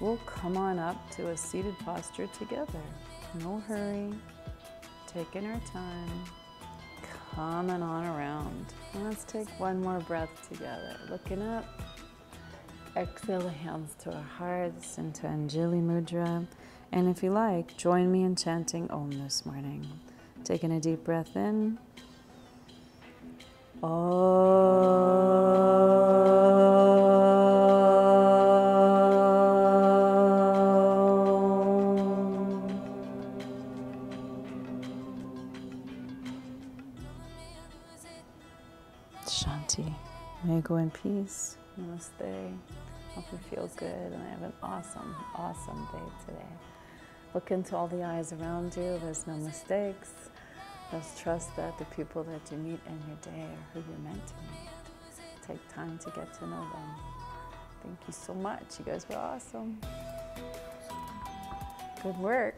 we'll come on up to a seated posture together. No hurry, taking our time, coming on around. And let's take one more breath together. Looking up. Exhale, hands to our hearts into Anjali Mudra. And if you like, join me in chanting Om this morning. Taking a deep breath in. Om. May you go in peace. Namaste. Hope you feel good and have an awesome, awesome day today. Look into all the eyes around you. There's no mistakes. Just trust that the people that you meet in your day are who you're meant to meet. Take time to get to know them. Thank you so much. You guys were awesome. Good work.